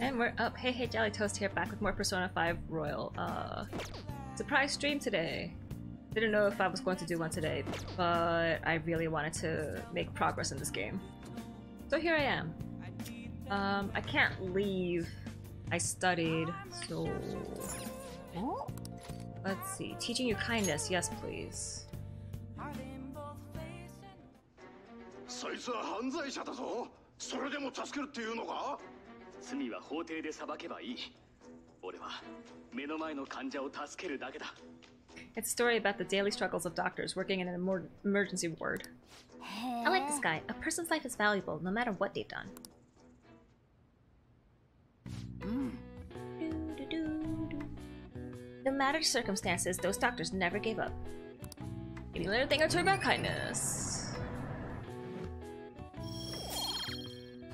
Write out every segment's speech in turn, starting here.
And we're up. Hey, Jolly Toast here, back with more Persona 5 Royal. Surprise stream today. Didn't know if I was going to do one today, but I really wanted to make progress in this game. So here I am. I can't leave. I studied, so... Let's see. Teaching you kindness. Yes, please. It's a story about the daily struggles of doctors working in an emergency ward. I like this guy. A person's life is valuable, no matter what they've done. No matter the circumstances, those doctors never gave up. Give me a little thing or two about kindness.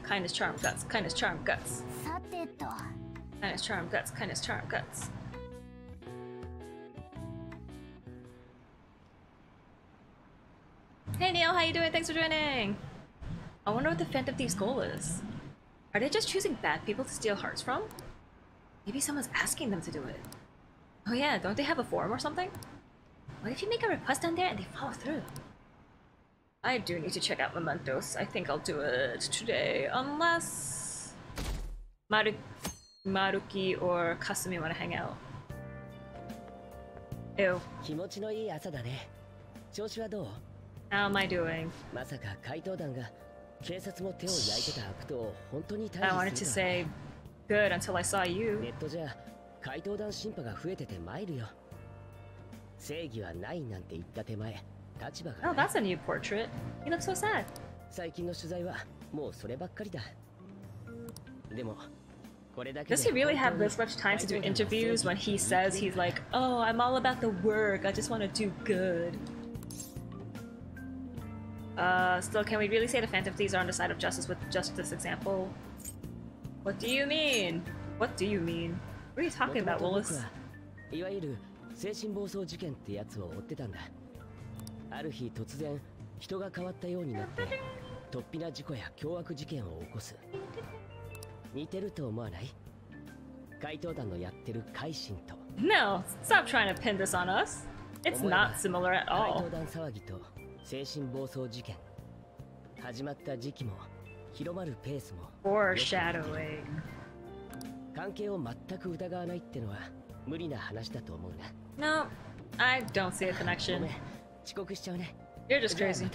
Kindness, charm, guts. Kindness, charm, guts. Kindness, charm, guts. Kindness, charm, guts. Hey Neil, how you doing? Thanks for joining! I wonder what the Phantom Thief's goal is. Are they just choosing bad people to steal hearts from? Maybe someone's asking them to do it. Oh yeah, don't they have a form or something? What if you make a request on there and they follow through? I do need to check out Mementos. I think I'll do it today, unless... Maruki or Kasumi want to hang out. Ew. How am I doing? I wanted to say good until I saw you. Oh, that's a new portrait. He looks so sad. Does he really have this much time to do interviews when he says he's like, oh, I'm all about the work, I just want to do good? Still, can we really say the Phantom Thieves are on the side of justice with just this example? What do you mean? What do you mean? What are you talking about, Willis? No, stop trying to pin this on us. It's not similar at all. Foreshadowing. No, I don't see a connection. You're just crazy.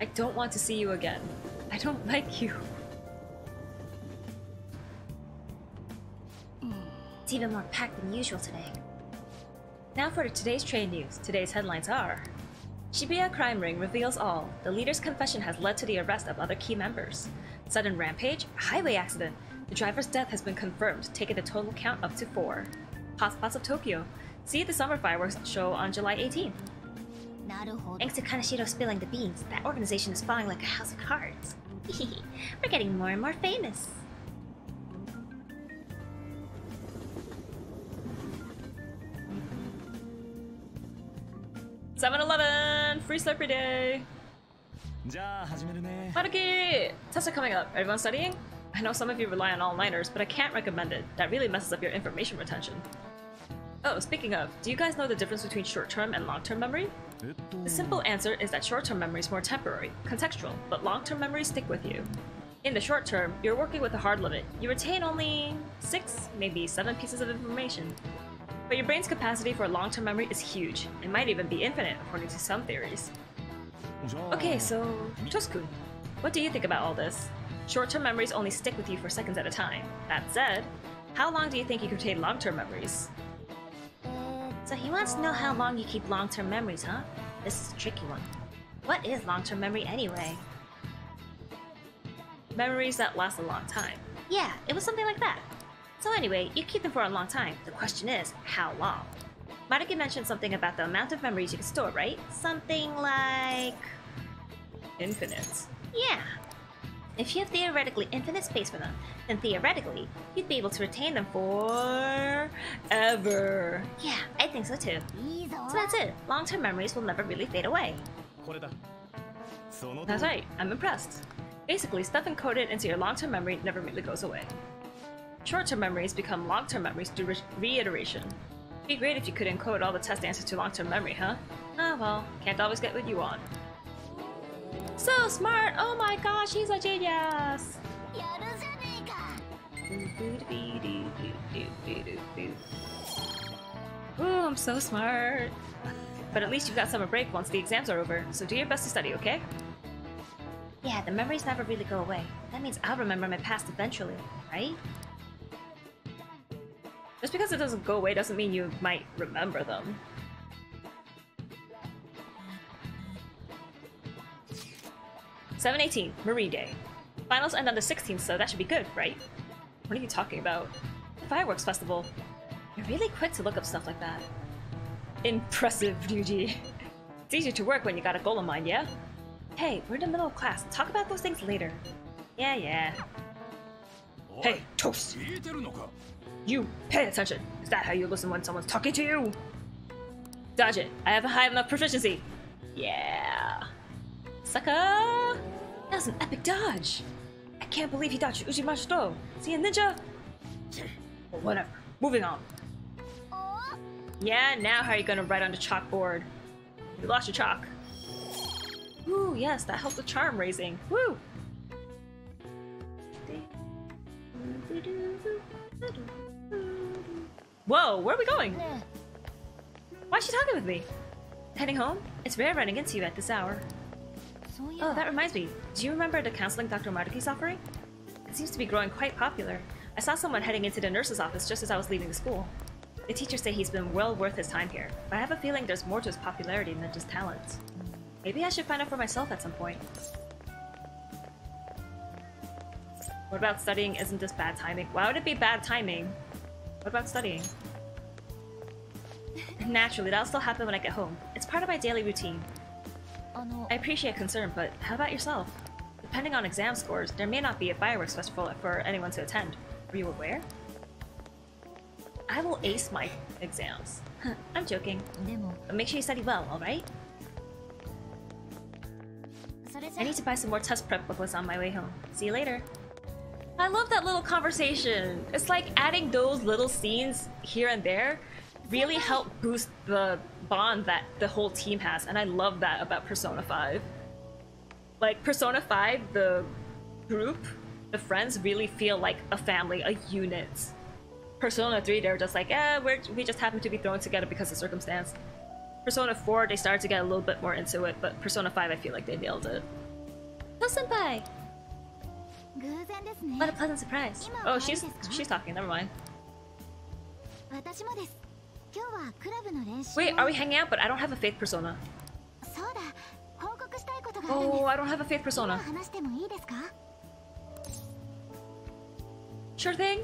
I don't want to see you again. I don't like you. It's even more packed than usual today. Now for today's trade news. Today's headlines are... Shibuya crime ring reveals all. The leader's confession has led to the arrest of other key members. Sudden rampage, highway accident. The driver's death has been confirmed, taking the total count up to 4. Hotspots of Tokyo. See the summer fireworks show on July 18th. Thanks to Kaneshiro spilling the beans, that organization is falling like a house of cards. We're getting more and more famous. Seven-Eleven! Free Slurpee Day! Maruki! Tests are coming up. Everyone studying? I know some of you rely on all-nighters, but I can't recommend it. That really messes up your information retention. Oh, speaking of, do you guys know the difference between short-term and long-term memory? The simple answer is that short-term memory is more temporary, contextual, but long-term memories stick with you. In the short term, you're working with a hard limit. You retain only 6, maybe 7 pieces of information. But your brain's capacity for long-term memory is huge. It might even be infinite, according to some theories. Okay, so... Tosuku, what do you think about all this? Short-term memories only stick with you for seconds at a time. That said, how long do you think you can retain long-term memories? So he wants to know how long you keep long-term memories, huh? This is a tricky one. What is long-term memory anyway? Memories that last a long time. Yeah, it was something like that. So anyway, you keep them for a long time. The question is, how long? Maruki mentioned something about the amount of memories you can store, right? Something like... infinite. Yeah. If you have theoretically infinite space for them, then theoretically, you'd be able to retain them for... ever. Yeah, I think so too. So that's it. Long-term memories will never really fade away. That's right. I'm impressed. Basically, stuff encoded into your long-term memory never really goes away. Short-term memories become long-term memories through reiteration. It'd be great if you could encode all the test answers to long-term memory, huh? Ah well, can't always get what you want. So smart! Oh my gosh, he's a genius! Ooh, I'm so smart! But at least you've got summer break once the exams are over, so do your best to study, okay? Yeah, the memories never really go away. That means I'll remember my past eventually, right? Just because it doesn't go away doesn't mean you might remember them. July 18th, Marie Day. Finals end on the 16th, so that should be good, right? What are you talking about? The fireworks festival. You're really quick to look up stuff like that. Impressive, Ryuji. It's easier to work when you got a goal in mind, yeah? Hey, we're in the middle of class. Talk about those things later. Yeah, yeah. Hey, Toast! You, pay attention! Is that how you listen when someone's talking to you? Dodge it! I have a high enough proficiency! Yeah! Sucker! That's an epic dodge! I can't believe he dodged Ujimashi Do! See a ninja? Well, whatever. Moving on. Yeah, now how are you gonna write on the chalkboard? You lost your chalk. Ooh, yes, that helped with charm raising. Woo! Whoa, where are we going? Why is she talking with me? Heading home? It's rare running into you at this hour. Oh, that reminds me. Do you remember the counseling Dr. Maruki's offering? It seems to be growing quite popular. I saw someone heading into the nurse's office just as I was leaving the school. The teachers say he's been well worth his time here, but I have a feeling there's more to his popularity than just talent. Maybe I should find out for myself at some point. What about studying? Isn't this bad timing? Why would it be bad timing? What about studying? Naturally, that'll still happen when I get home. It's part of my daily routine. I appreciate concern, but how about yourself? Depending on exam scores, there may not be a fireworks festival for anyone to attend. Are you aware? I will ace my exams. I'm joking. But make sure you study well, alright? I need to buy some more test prep booklets on my way home. See you later. I love that little conversation. It's like adding those little scenes here and there really help boost the bond that the whole team has, and I love that about Persona 5. Like, Persona 5, the group, the friends really feel like a family, a unit. Persona 3, they're just like, eh, we just happen to be thrown together because of circumstance. Persona 4, they started to get a little bit more into it, but Persona 5, I feel like they nailed it. Senpai! What a pleasant surprise. Oh, she's talking, never mind. Wait, are we hanging out? But I don't have a faith persona. Oh, I don't have a faith persona. Sure thing.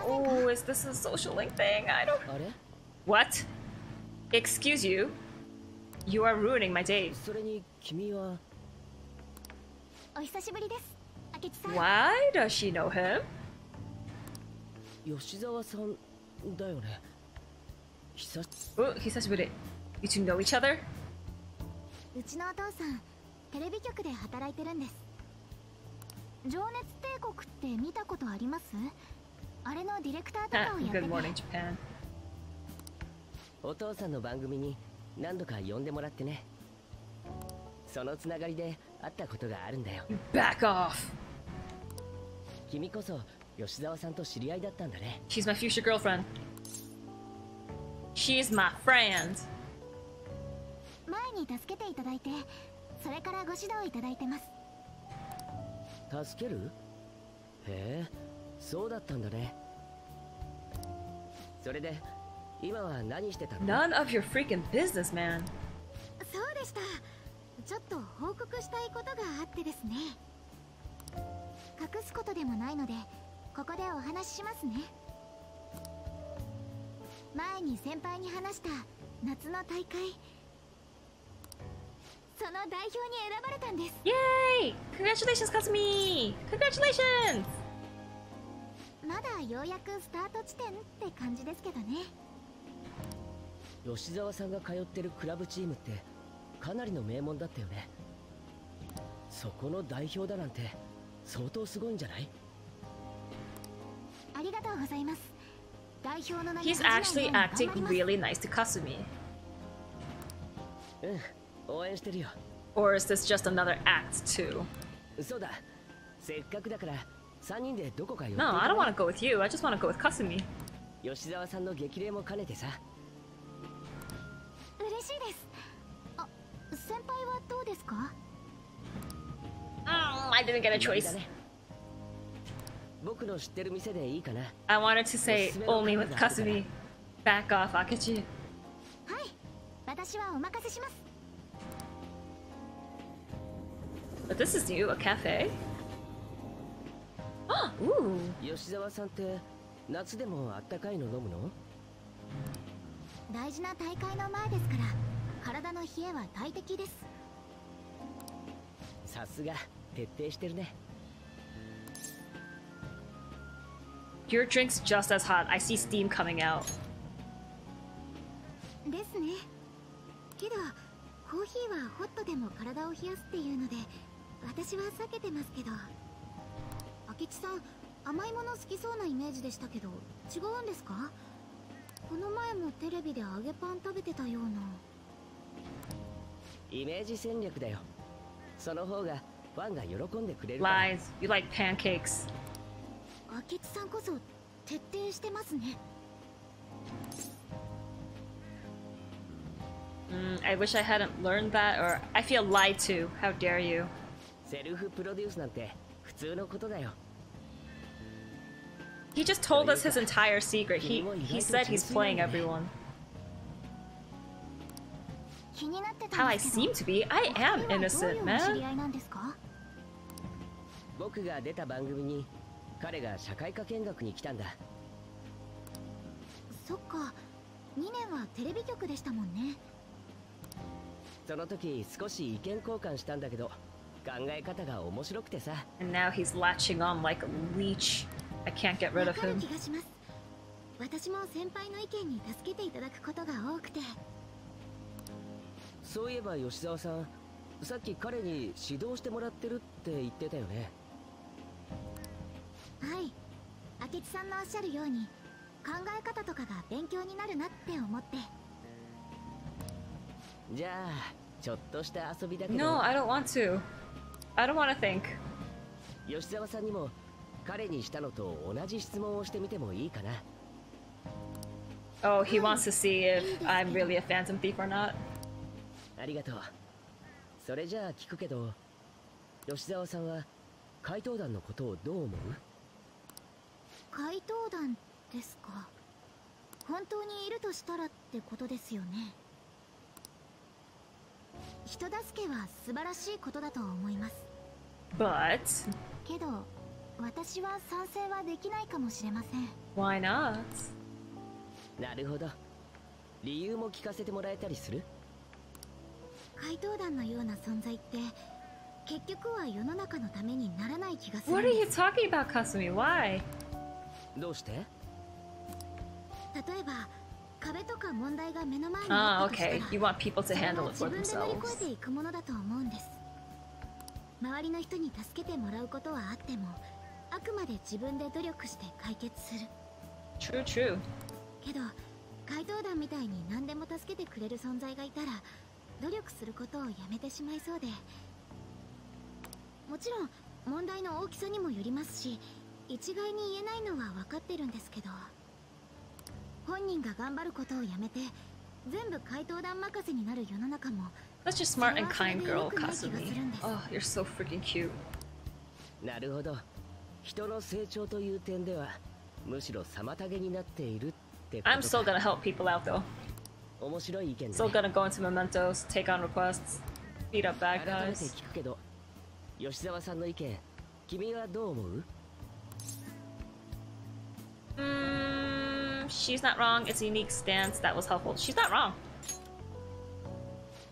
Oh, is this a social link thing? I don't know. What? Excuse you? You are ruining my day. Why does she know him? Oh, Hisashiburi. You two know each other? Good morning, Japan. Back off! She's my future girlfriend. She's my friend. None of your freaking business, man. Yay! Congratulations, Kasumi! Congratulations! かなりの名門だったよね。そこの代表だなんて相当すごいんじゃない？ありがとうございます。代表の名前。He's actually acting really nice to Kasumi. うん、応援してるよ。Or is this just another act too? そうだ。せっかくだから3人でどこかよ。No, I don't want to go with you. I just want to go with Kasumi. 吉沢さんの激励も兼ねてさ。嬉しいです。あ、先輩はどうですか？I didn't get a choice. I wanted to say only with Kasumi. Back off, Akechi. But this is new, a cafe? Oh, ooh. Your drink's just as hot. I see steam coming out. Lies. You like pancakes. I wish I hadn't learned that, or I feel lied to. How dare you? He just told us his entire secret. He said he's playing everyone. How I seem to be? I am innocent, man. And now he's latching on like a leech. I can't get rid of him. No, I don't want to. I don't want to think. Oh, he wants to see if I'm really a Phantom Thief or not. But... Why not? What are you talking about, Kasumi? Why? Ah, okay. You want people to handle it for themselves. True, true. That's just smart and kind girl, Kasumi. Oh, you're so freaking cute. I'm still gonna help people out though. Still gonna go into Mementos, take on requests, beat up bad guys. She's not wrong. It's a unique stance that was helpful. She's not wrong.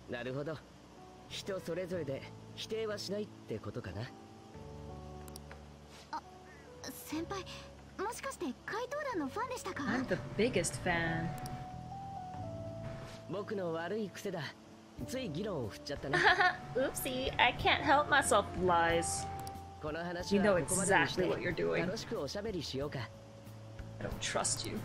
I'm the biggest fan. Oopsie, I can't help myself, lies. You know exactly what you're doing. I don't trust you.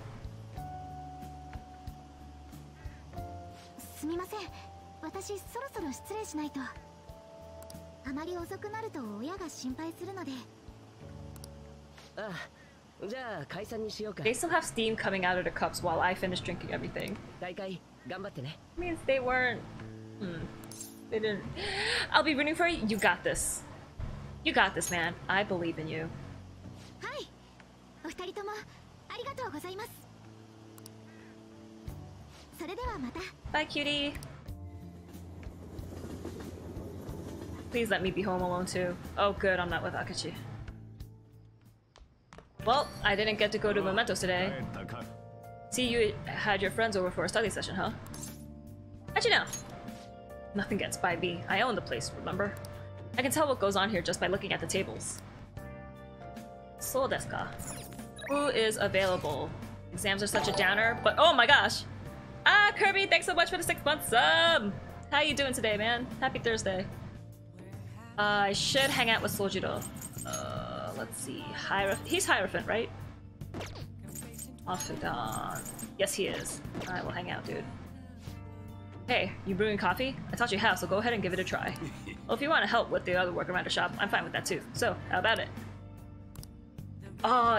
They still have steam coming out of the cups while I finish drinking everything. Means they weren't... They didn't... I'll be rooting for you. You got this. You got this, man. I believe in you. Bye, cutie. Please let me be home alone too. Oh good, I'm not with Akechi. Well, I didn't get to go to Mementos today. See, you had your friends over for a study session, huh? How'd you know? Nothing gets by me. I own the place, remember? I can tell what goes on here just by looking at the tables. So desu ka. Who is available? Exams are such a downer, but oh my gosh! Ah, Kirby, thanks so much for the 6 months sub! How you doing today, man? Happy Thursday. I should hang out with Soljiro. Let's see. He's Hierophant, right? Ophidon. Yes, he is. Alright, we'll hang out, dude. Hey, you brewing coffee? I taught you how, so go ahead and give it a try. Well, if you want to help with the other work around the shop, I'm fine with that too. So, how about it?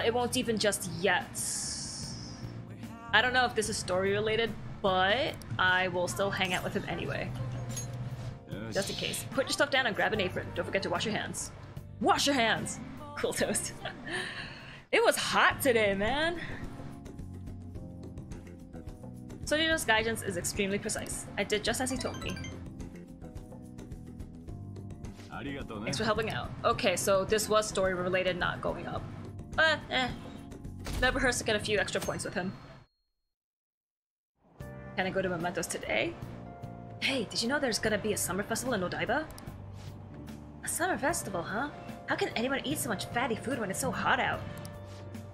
It won't deepen just yet. I don't know if this is story related, but I will still hang out with him anyway. Just in case. Put your stuff down and grab an apron. Don't forget to wash your hands. Wash your hands! Cool toast. It was hot today, man! Sojirō's guidance is extremely precise. I did just as he told me. Thanks for helping out. Okay, so this was story related, not going up. But, never hurts to get a few extra points with him. Can I go to Mementos today? Hey, did you know there's gonna be a summer festival in Odaiba? A summer festival, huh? How can anyone eat so much fatty food when it's so hot out?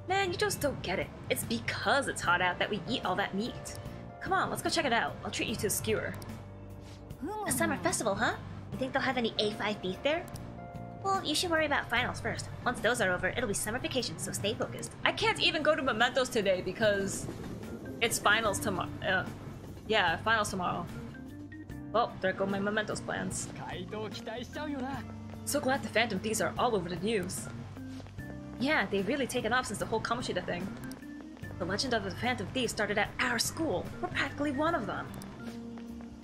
Man, you just don't get it. It's because it's hot out that we eat all that meat. Come on, let's go check it out. I'll treat you to a skewer. A summer festival, huh? You think they'll have any A5 beef there? Well, you should worry about finals first. Once those are over, it'll be summer vacation, so stay focused. I can't even go to Mementos today because it's finals tomorrow. Yeah, finals tomorrow. Well, there go my Mementos plans. So glad the Phantom Thieves are all over the news. Yeah, they've really taken off since the whole Kamoshida thing. The legend of the Phantom Thieves started at our school. We're practically one of them.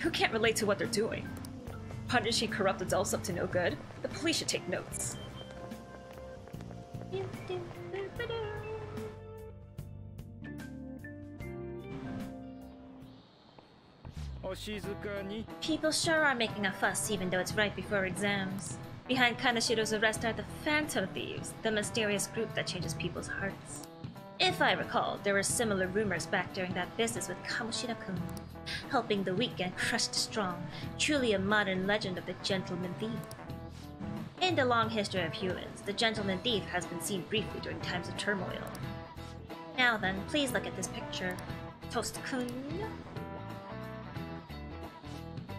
Who can't relate to what they're doing? Punishing corrupt adults up to no good? The police should take notes. People sure are making a fuss even though it's right before exams. Behind Kanashiro's arrest are the Phantom Thieves, the mysterious group that changes people's hearts. If I recall, there were similar rumors back during that business with Kamoshida-kun. Helping the weak and crush the strong, truly a modern legend of the Gentleman Thief. In the long history of humans, the Gentleman Thief has been seen briefly during times of turmoil. Now then, please look at this picture. Toast-kun.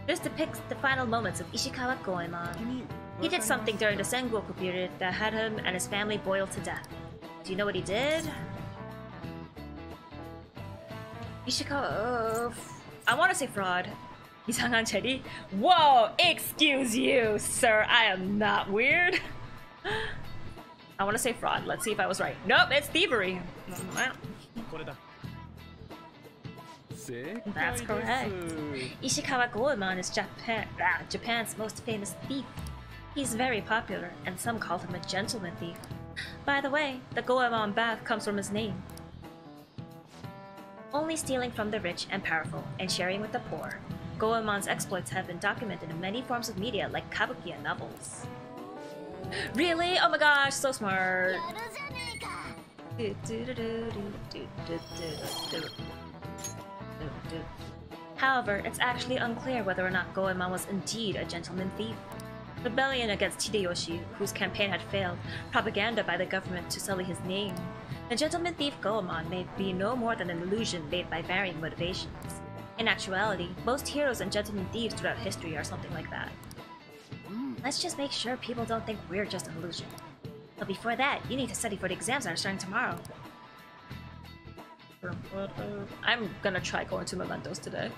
This depicts the final moments of Ishikawa Goemon. He did something during the Sengoku period that had him and his family boiled to death. Do you know what he did? Ishikawa... I want to say fraud. Isangan Chedi? Whoa! Excuse you, sir! I am not weird! I want to say fraud. Let's see if I was right. Nope, it's thievery! That's correct. Ishikawa Goemon is Japan's most famous thief. He's very popular, and some call him a gentleman thief. By the way, the Goemon bath comes from his name. Only stealing from the rich and powerful, and sharing with the poor, Goemon's exploits have been documented in many forms of media like kabuki and novels. Really? Oh my gosh, so smart! However, it's actually unclear whether or not Goemon was indeed a gentleman thief. Rebellion against Hideyoshi, whose campaign had failed, propaganda by the government to sully his name. The gentleman thief Goemon may be no more than an illusion made by varying motivations. In actuality, most heroes and gentlemen thieves throughout history are something like that. Let's just make sure people don't think we're just an illusion. But before that, you need to study for the exams that are starting tomorrow. I'm gonna try going to Mementos today.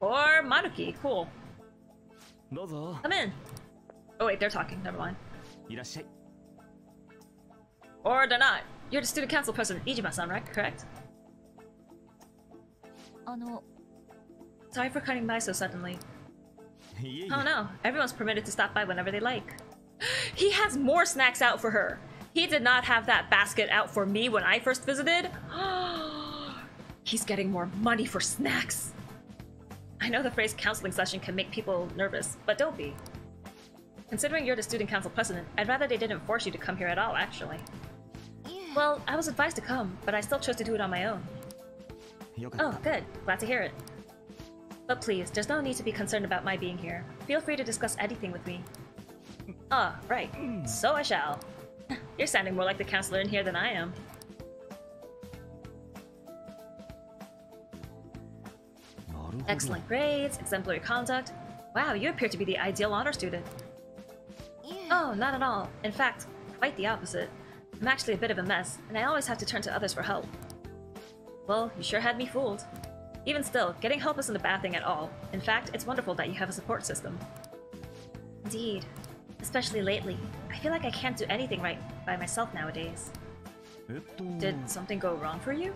Or Maruki, cool. Come in! Oh wait, they're talking, never mind. Or they're not. You're the student council president, Ijima-san, right? Correct? Sorry for cutting by so suddenly. Oh no, everyone's permitted to stop by whenever they like. He has more snacks out for her! He did not have that basket out for me when I first visited. He's getting more money for snacks! I know the phrase counseling session can make people nervous, but don't be. Considering you're the student council president, I'd rather they didn't force you to come here at all, actually. Well, I was advised to come, but I still chose to do it on my own. Oh, good. Glad to hear it. But please, there's no need to be concerned about my being here. Feel free to discuss anything with me. Ah, right. So I shall. You're sounding more like the counselor in here than I am. Excellent grades, exemplary conduct. Wow, you appear to be the ideal honor student. Oh, not at all. In fact, quite the opposite. I'm actually a bit of a mess, and I always have to turn to others for help. Well, you sure had me fooled. Even still, getting help isn't a bad thing at all. In fact, it's wonderful that you have a support system. Indeed. Especially lately. I feel like I can't do anything right by myself nowadays. Did something go wrong for you?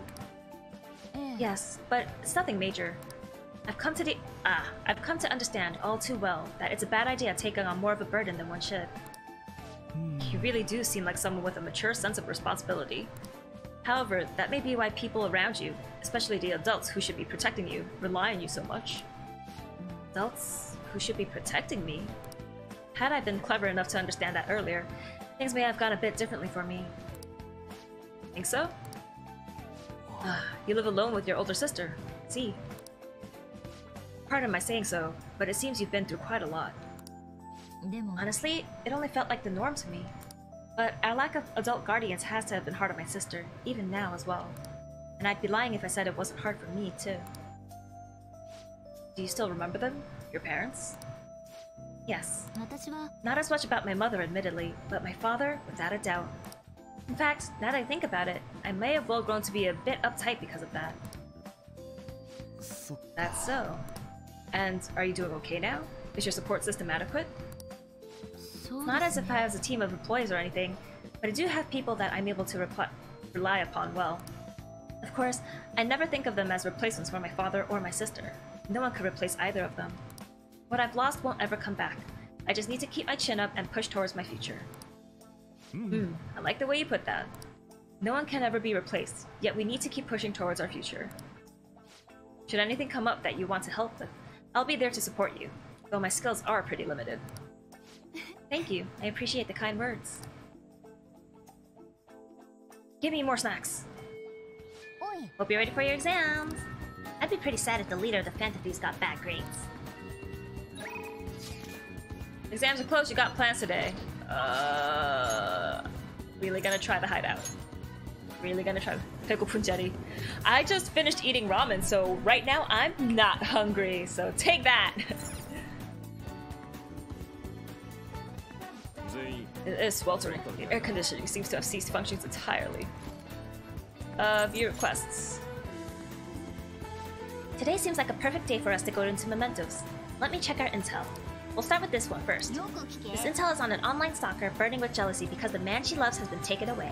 Yes, but it's nothing major. I've come to understand all too well that it's a bad idea taking on more of a burden than one should. You really do seem like someone with a mature sense of responsibility. However, that may be why people around you, especially the adults who should be protecting you, rely on you so much. Adults who should be protecting me? Had I been clever enough to understand that earlier, things may have gone a bit differently for me. Think so? You live alone with your older sister, Z. Pardon my saying so, but it seems you've been through quite a lot. Honestly, it only felt like the norm to me. But our lack of adult guardians has to have been hard on my sister, even now as well. And I'd be lying if I said it wasn't hard for me, too. Do you still remember them? Your parents? Yes. Not as much about my mother, admittedly, but my father, without a doubt. In fact, now that I think about it, I may have well grown to be a bit uptight because of that. That's so. And are you doing okay now? Is your support system adequate? Not as if I have a team of employees or anything, but I do have people that I'm able to rely upon well. Of course, I never think of them as replacements for my father or my sister. No one could replace either of them. What I've lost won't ever come back. I just need to keep my chin up and push towards my future. I like the way you put that. No one can ever be replaced, yet we need to keep pushing towards our future. Should anything come up that you want to help with, I'll be there to support you, though my skills are pretty limited. Thank you. I appreciate the kind words. Give me more snacks. Hope you're ready for your exams. I'd be pretty sad if the leader of the Phantom Thief got bad grades. Exams are closed. You got plans today. Really gonna try the hideout. Really gonna try pickle punjari. I just finished eating ramen, so right now I'm not hungry. So take that. It is sweltering. Air conditioning seems to have ceased functions entirely. View requests. Today seems like a perfect day for us to go into Mementos. Let me check our intel. We'll start with this one first. This intel is on an online stalker burning with jealousy because the man she loves has been taken away.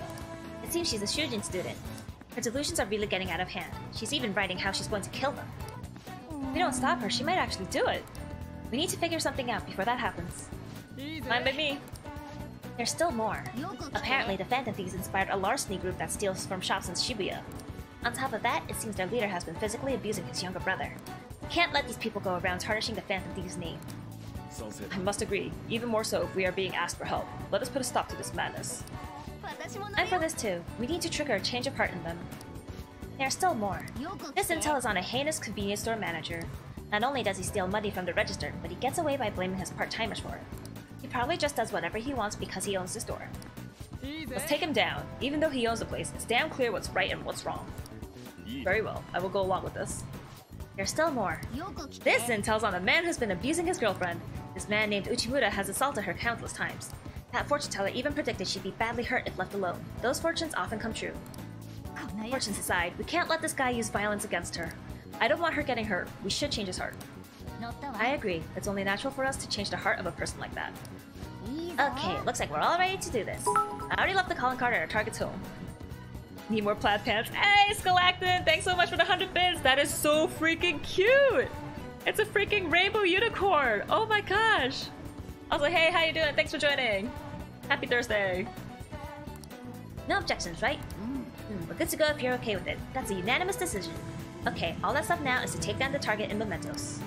It seems she's a Shujin student. Her delusions are really getting out of hand. She's even writing how she's going to kill them. If we don't stop her, she might actually do it. We need to figure something out before that happens. Fine by me. There's still more. Apparently, the Phantom Thieves inspired a larceny group that steals from shops in Shibuya. On top of that, it seems their leader has been physically abusing his younger brother. We can't let these people go around tarnishing the Phantom Thieves' name. I must agree, even more so if we are being asked for help. Let us put a stop to this madness. And for this too, we need to trigger a change of heart in them. There's still more. This intel is on a heinous convenience store manager. Not only does he steal money from the register, but he gets away by blaming his part-timers for it. He probably just does whatever he wants because he owns the store. Let's take him down. Even though he owns the place, it's damn clear what's right and what's wrong. Very well, I will go along with this. There's still more. This intel's on a man who's been abusing his girlfriend. This man named Uchimura has assaulted her countless times. That fortune teller even predicted she'd be badly hurt if left alone. Those fortunes often come true. Fortunes aside, we can't let this guy use violence against her. I don't want her getting hurt. We should change his heart. I agree. It's only natural for us to change the heart of a person like that. Okay, looks like we're all ready to do this. I already left the calling card at our target's home. Need more plaid pants? Hey, Skalactin! Thanks so much for the 100 bits! That is so freaking cute! It's a freaking rainbow unicorn! Oh my gosh! I was like, hey, how you doing? Thanks for joining! Happy Thursday! No objections, right? We're good to go if you're okay with it. That's a unanimous decision. Okay, all that's left now is to take down the target in Mementos.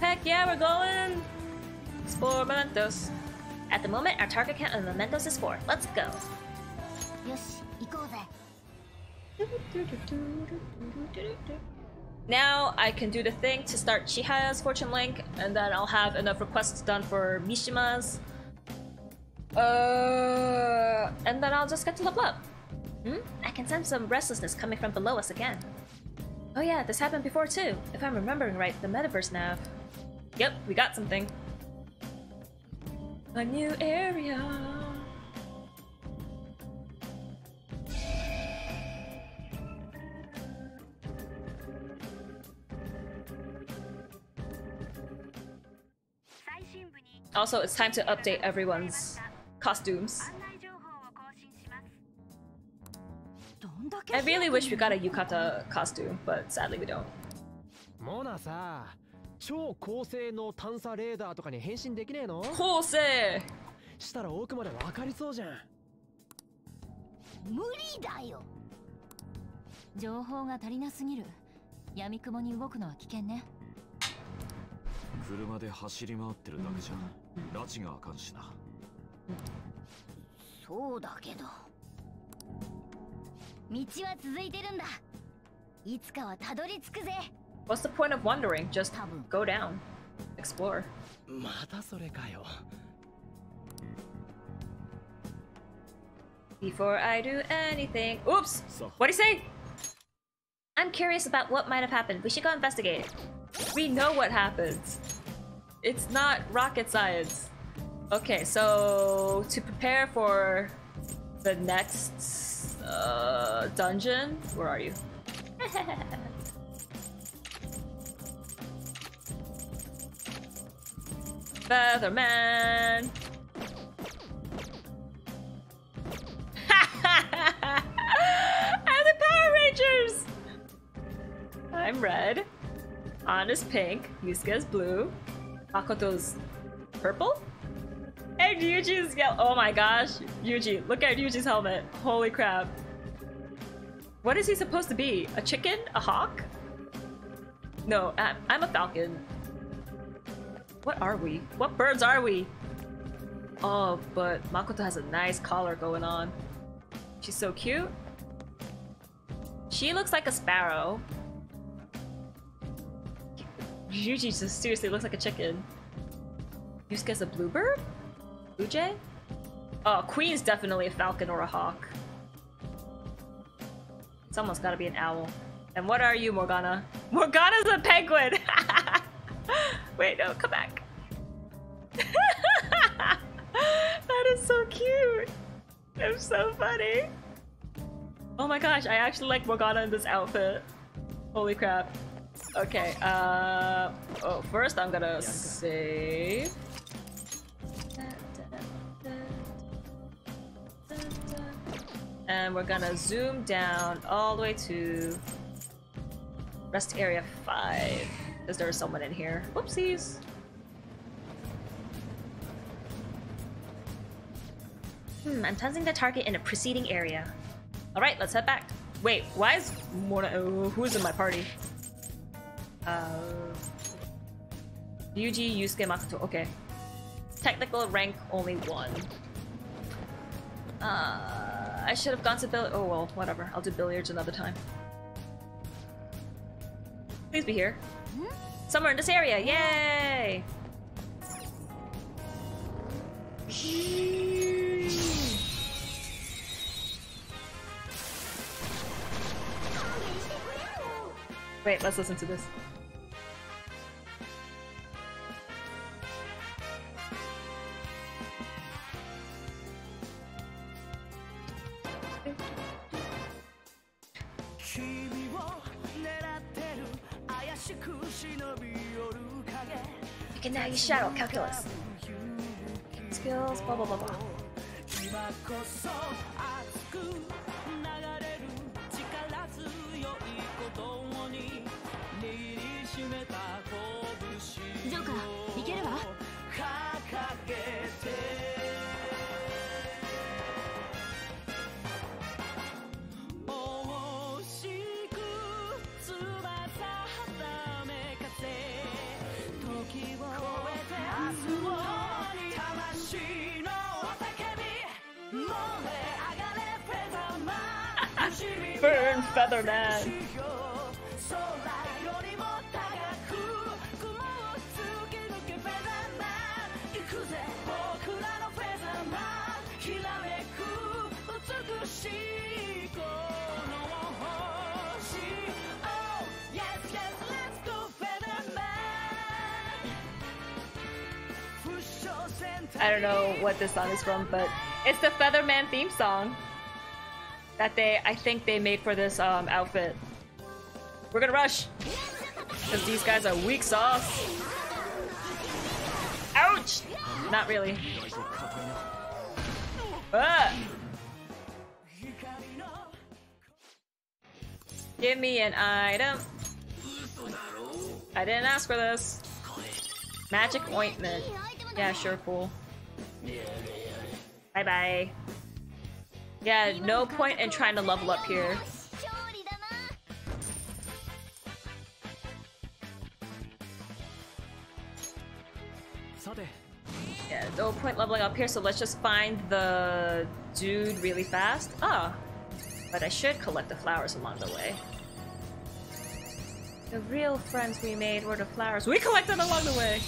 Heck yeah, we're going! It's for Mementos. At the moment, our target count on Mementos is 4. Let's go! Now I can do the thing to start Chihaya's fortune link, and then I'll have enough requests done for Mishima's. And then I'll just get to level up. I can sense some restlessness coming from below us again. Oh yeah, this happened before too. If I'm remembering right, the metaverse nav. Yep, we got something. A new area. Also, it's time to update everyone's costumes. I really wish we got a yukata costume, but sadly we don't. What's the point of wandering? Just go down. Explore. Before I do anything... Oops! What'd he say? I'm curious about what might have happened. We should go investigate. We know what happens. It's not rocket science. Okay, so to prepare for the next dungeon, where are you? Featherman. I'm the Power Rangers. I'm red. An is pink. Yusuke is blue. Makoto's purple? And Ryuji's yellow. Oh my gosh. Ryuji. Look at Ryuji's helmet. Holy crap. What is he supposed to be? A chicken? A hawk? No, I'm a falcon. What are we? What birds are we? Oh, but Makoto has a nice collar going on. She's so cute. She looks like a sparrow. Ryuji just seriously looks like a chicken. Yusuke's a bluebird? Blue jay? Oh, Queen's definitely a falcon or a hawk. Someone's gotta be an owl. And what are you, Morgana? Morgana's a penguin! Wait, no, come back. That is so cute! It's so funny! Oh my gosh, I actually like Morgana in this outfit. Holy crap. Okay, oh, first I'm gonna save. And we're gonna zoom down all the way to rest area 5. Because there is someone in here. Whoopsies! I'm cleansing the target in a preceding area. Alright, let's head back. Wait, why is Mona... who's in my party? Ryuji, Yusuke, Makoto. Okay. Technical rank only 1. I should have gone to billiards. Oh well, whatever. I'll do billiards another time. Please be here. Somewhere in this area. Yay! Wait, let's listen to this. You can now use shadow calculus skills, blah blah blah blah. Burn, Featherman! I don't know what this song is from, but it's the Featherman theme song that I think they made for this outfit. We're gonna rush! Cause these guys are weak sauce! Ouch! Not really. Give me an item. I didn't ask for this. Magic ointment. Yeah, sure, fool. Bye bye. Yeah, no point in trying to level up here. Yeah, no point leveling up here, so let's just find the dude really fast. Ah, oh, but I should collect the flowers along the way. The real friends we made were the flowers. We collected along the way!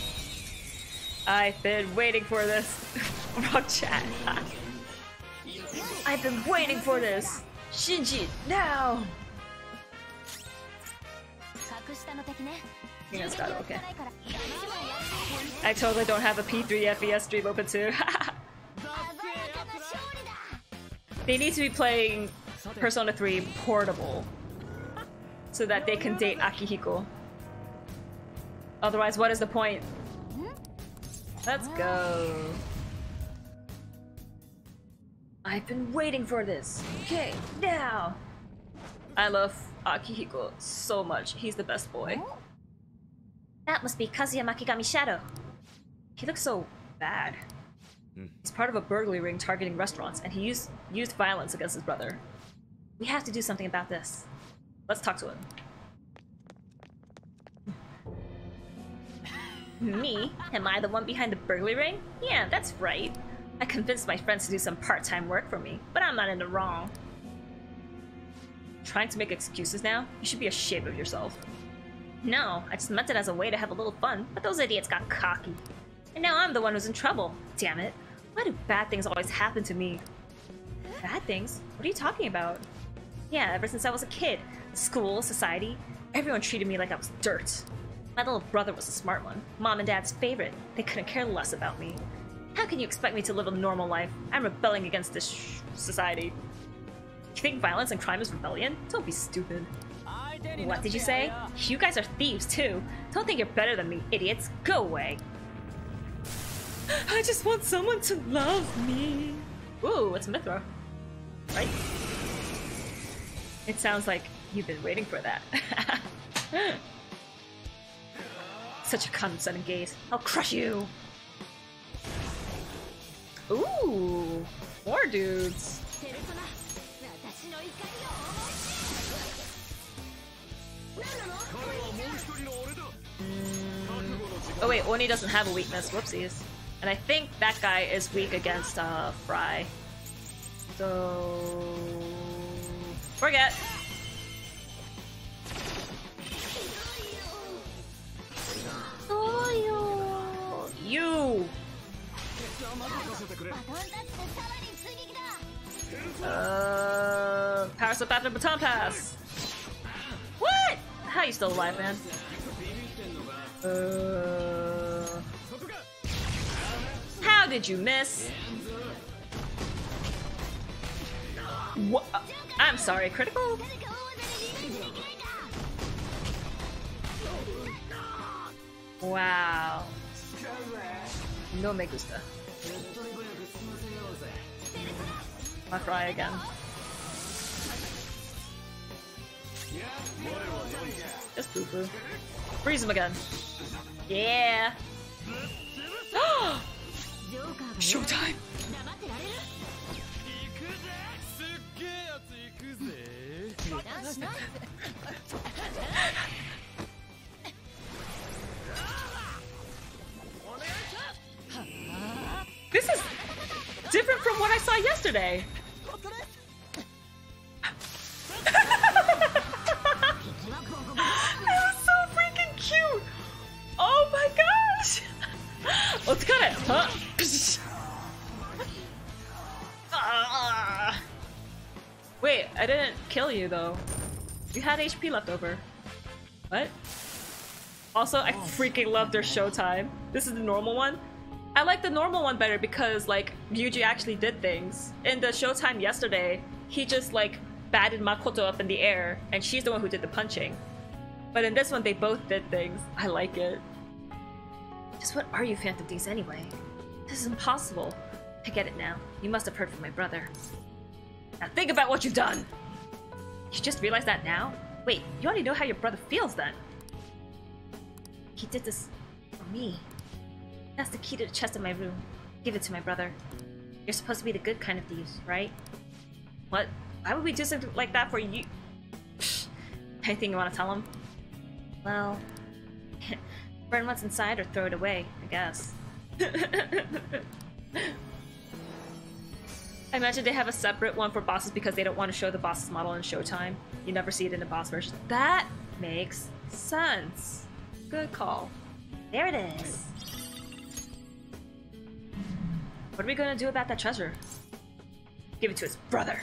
I've been waiting for this. Wrong chat. I've been waiting for this! Shinji, now! Yes, got it, okay. I totally don't have a P3 FES stream open too. They need to be playing Persona 3 Portable so that they can date Akihiko. Otherwise, what is the point? Let's go. I've been waiting for this. Okay, now! I love Akihiko so much. He's the best boy. That must be Kazuya Makigami's shadow. He looks so bad. He's part of a burglary ring targeting restaurants, and he used violence against his brother. We have to do something about this. Let's talk to him. Me? Am I the one behind the burglary ring? Yeah, that's right. I convinced my friends to do some part-time work for me, but I'm not in the wrong. Trying to make excuses now? You should be ashamed of yourself. No, I just meant it as a way to have a little fun, but those idiots got cocky. And now I'm the one who's in trouble. Damn it. Why do bad things always happen to me? Bad things? What are you talking about? Yeah, ever since I was a kid. School, society, everyone treated me like I was dirt. My little brother was a smart one. Mom and Dad's favorite. They couldn't care less about me. How can you expect me to live a normal life? I'm rebelling against this society. You think violence and crime is rebellion? Don't be stupid. What did you say? You guys are thieves too. Don't think you're better than me, idiots. Go away. I just want someone to love me. Ooh, it's Mithra. Right? It sounds like you've been waiting for that. Such a condescending gaze. I'll crush you. Ooh, more dudes. Oh wait, Oni doesn't have a weakness, whoopsies. And I think that guy is weak against Fry. So... forget! Oh, you! Power slip after baton pass. What? How are you still alive, man? How did you miss? What? I'm sorry, critical? Wow. No me gusta. I'll cry again. Just poo poo. Freeze him again. Yeah! Showtime! This is different from what I saw yesterday. Let's cut it! Huh? Wait, I didn't kill you though. You had HP left over. What? Also, I freaking love their showtime. This is the normal one. I like the normal one better because, like, Ryuji actually did things. In the showtime yesterday, he just, like, batted Makoto up in the air, and she's the one who did the punching. But in this one, they both did things. I like it. Just what are you Phantom Thieves anyway? This is impossible. I get it now. You must have heard from my brother. Now think about what you've done! You just realized that now? Wait, you already know how your brother feels then. He did this for me. That's the key to the chest in my room. Give it to my brother. You're supposed to be the good kind of thieves, right? What? Why would we do something like that for you? Anything you want to tell him? Well... burn what's inside or throw it away, I guess. I imagine they have a separate one for bosses because they don't want to show the boss's model in Showtime. You never see it in the boss version. That makes sense. Good call. There it is. What are we going to do about that treasure? Give it to his brother.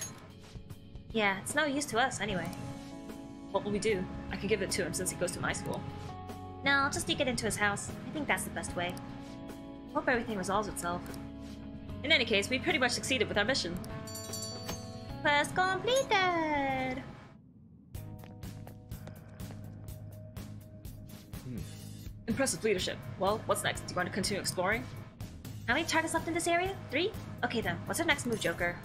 Yeah, it's no use to us anyway. What will we do? I can give it to him since he goes to my school. No, I'll just sneak it into his house. I think that's the best way. Hope everything resolves itself. In any case, we pretty much succeeded with our mission. Quest completed! Impressive leadership. Well, what's next? Do you want to continue exploring? How many targets left in this area? 3? Okay then, what's our next move, Joker?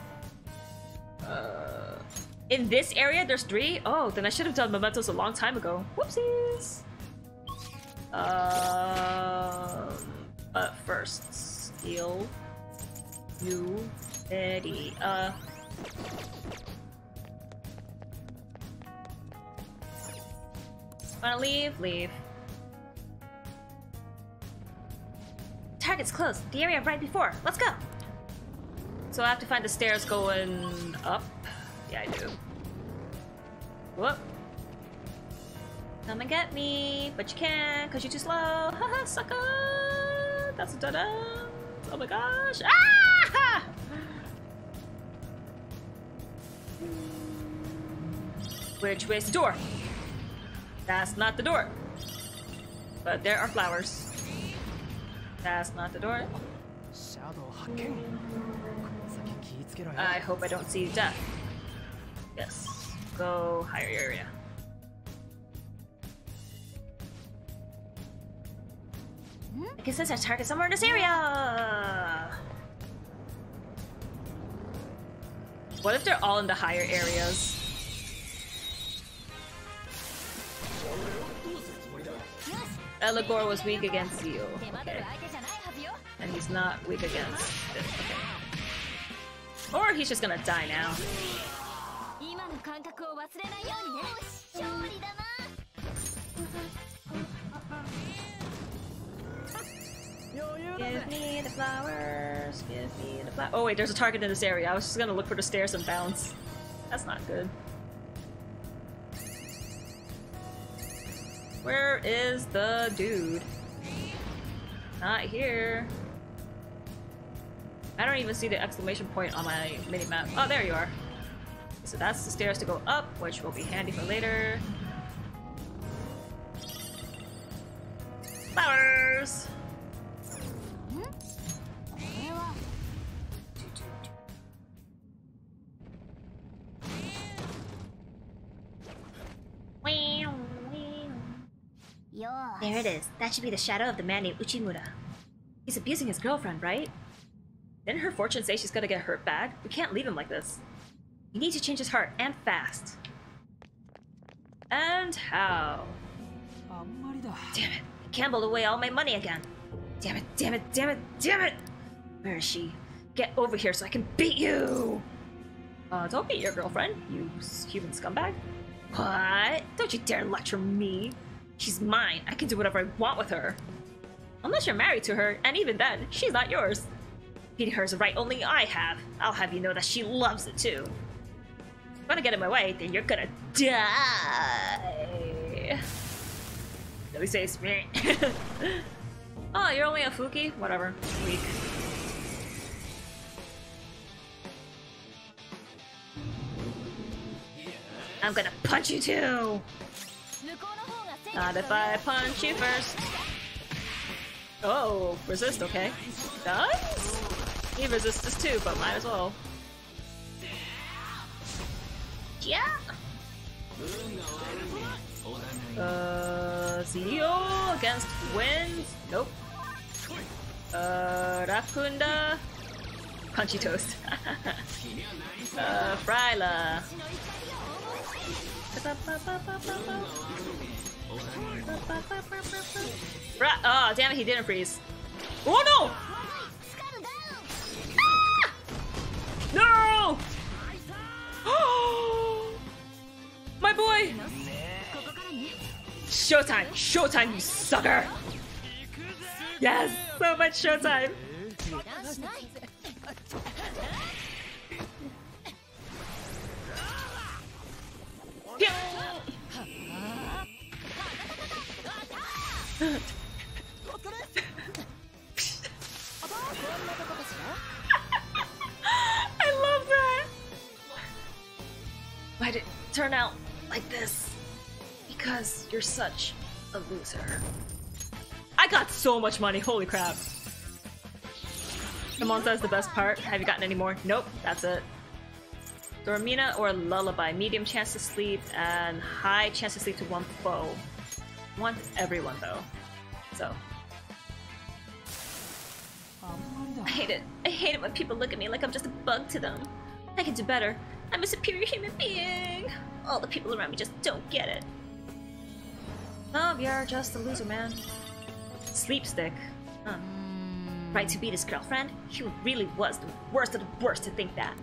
In this area, there's 3? Oh, then I should have done Mementos a long time ago. Whoopsies! But first, steal you, Eddie. Wanna leave? Leave. Target's close. The area right before. Let's go. So I have to find the stairs going up. Yeah, I do. Whoop. Come and get me, but you can't because you're too slow. Haha, sucker! That's a da-da! Oh my gosh! Ah! Which way's the door? That's not the door. But there are flowers. That's not the door. I hope I don't see death. Yes. Go higher area. I guess there's a target somewhere in this area! What if they're all in the higher areas? Eligor was weak against you. Okay. And he's not weak against this. Okay. Or he's just gonna die now. Give me the flowers, give me the flowers. Oh wait, there's a target in this area. I was just gonna look for the stairs and bounce. That's not good. Where is the dude? Not here. I don't even see the exclamation point on my mini-map. Oh, there you are. So that's the stairs to go up, which will be handy for later. flowers! There it is. That should be the shadow of the man named Uchimura. He's abusing his girlfriend, right? Didn't her fortune say she's gonna get hurt bad? We can't leave him like this. You need to change his heart, and fast. And how? Damn it! I gambled away all my money again. Damn it! Damn it! Damn it! Damn it! Where is she? Get over here so I can beat you! Don't beat your girlfriend, you human scumbag. What? Don't you dare lecture me. She's mine. I can do whatever I want with her. Unless you're married to her, and even then, she's not yours. Beating her is a right only I have. I'll have you know that she loves it too. If you wanna get in my way, then you're gonna die. Nobody says me. Oh, you're only a Fuki? Whatever. Weak. I'm gonna punch you too! Not if I punch you first. Oh, resist, okay. Does? He resists this too, but might as well. Yeah! Zio against wind? Nope. Rakunda? Punchy toast. Fryla. Oh, damn it, he didn't freeze. Oh no! Ah! No! Oh! My boy! Showtime! Showtime, you sucker! Yes! So much showtime! Yeah. I love that! Why'd it turn out like this? Because you're such a loser. I got so much money, holy crap. Someone says the best part. Have you gotten any more? Nope, that's it. Dormina or Lullaby. Medium chance to sleep and high chance to sleep to one foe. One is everyone though, so. I hate it. I hate it when people look at me like I'm just a bug to them. I can do better. I'm a superior human being. All the people around me just don't get it. No, you're just a loser, man. Sleep stick. Huh. Right to beat his girlfriend? He really was the worst of the worst to think that.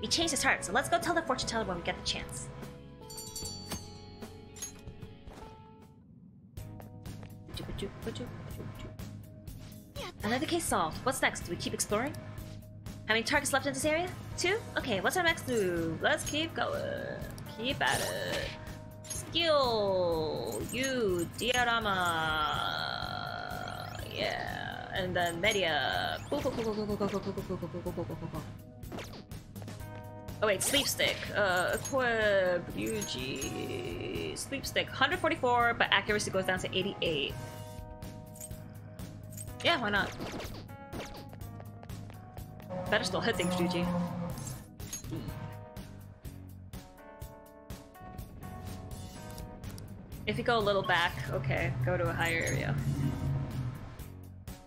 We changed his heart, so let's go tell the fortune teller when we get the chance. Another case solved. What's next? Do we keep exploring? How many targets left in this area? 2? Okay, what's our next move? Let's keep going. Keep at it. Skill. You. Diorama. Yeah. And then media. Oh wait, sleep stick. Equip. Ryuji. Sleep stick. 144, but accuracy goes down to 88. Yeah, why not? Better still hit things, Ryuji. If you go a little back, okay, go to a higher area.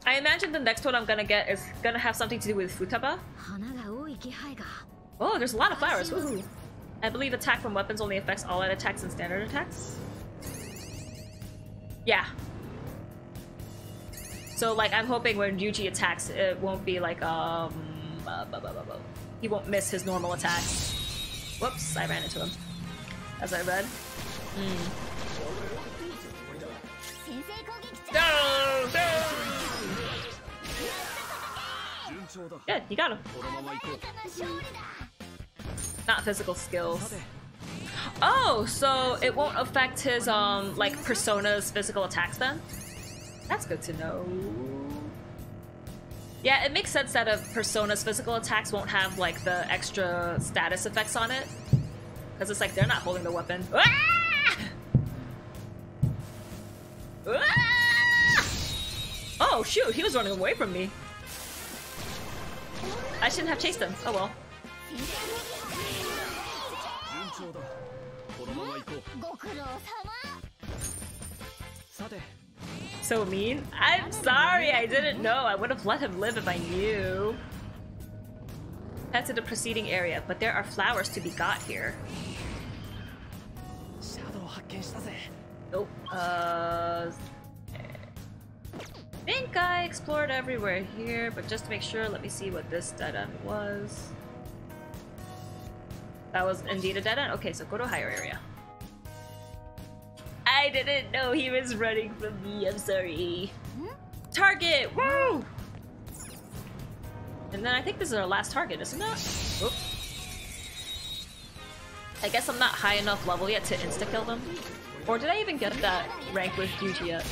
I imagine the next one I'm gonna get is gonna have something to do with Futaba. Oh, there's a lot of flowers. Woohoo! I believe attack from weapons only affects all out attacks and standard attacks. Yeah. So, like, I'm hoping when Ryuji attacks, it won't be like, he won't miss his normal attacks. Whoops, I ran into him. As I read. No! No! Good, you got him. Not physical skills. Oh, so it won't affect his, like, persona's physical attacks then? That's good to know. Yeah, it makes sense that a persona's physical attacks won't have like the extra status effects on it. Because it's like they're not holding the weapon. Ah! Ah! Oh shoot, he was running away from me. I shouldn't have chased him. Oh well. So mean? I'm sorry, I didn't know. I would have let him live if I knew. Head to the preceding area, but there are flowers to be got here. Nope. I think I explored everywhere here, but just to make sure, let me see what this dead end was. That was indeed a dead end? Okay, so go to a higher area. I didn't know he was running from me, I'm sorry. Target! Woo! And then I think this is our last target, isn't it? Oops. I guess I'm not high enough level yet to insta-kill them. Or did I even get that rank with Yuji yet?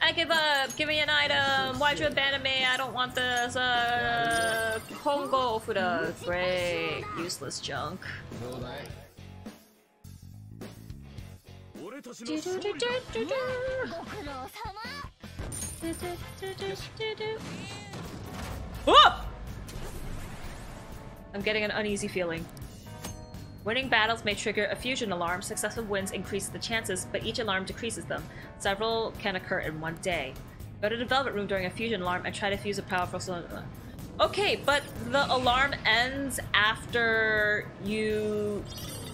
I give up! Give me an item! Why'd you abandon me? I don't want this! Hongo Fuda. Great. Useless junk. Oh! I'm getting an uneasy feeling. Winning battles may trigger a fusion alarm. Successive wins increase the chances, but each alarm decreases them. Several can occur in one day. Go to the Velvet Room during a fusion alarm and try to fuse a powerful cylinder. Okay, but the alarm ends after you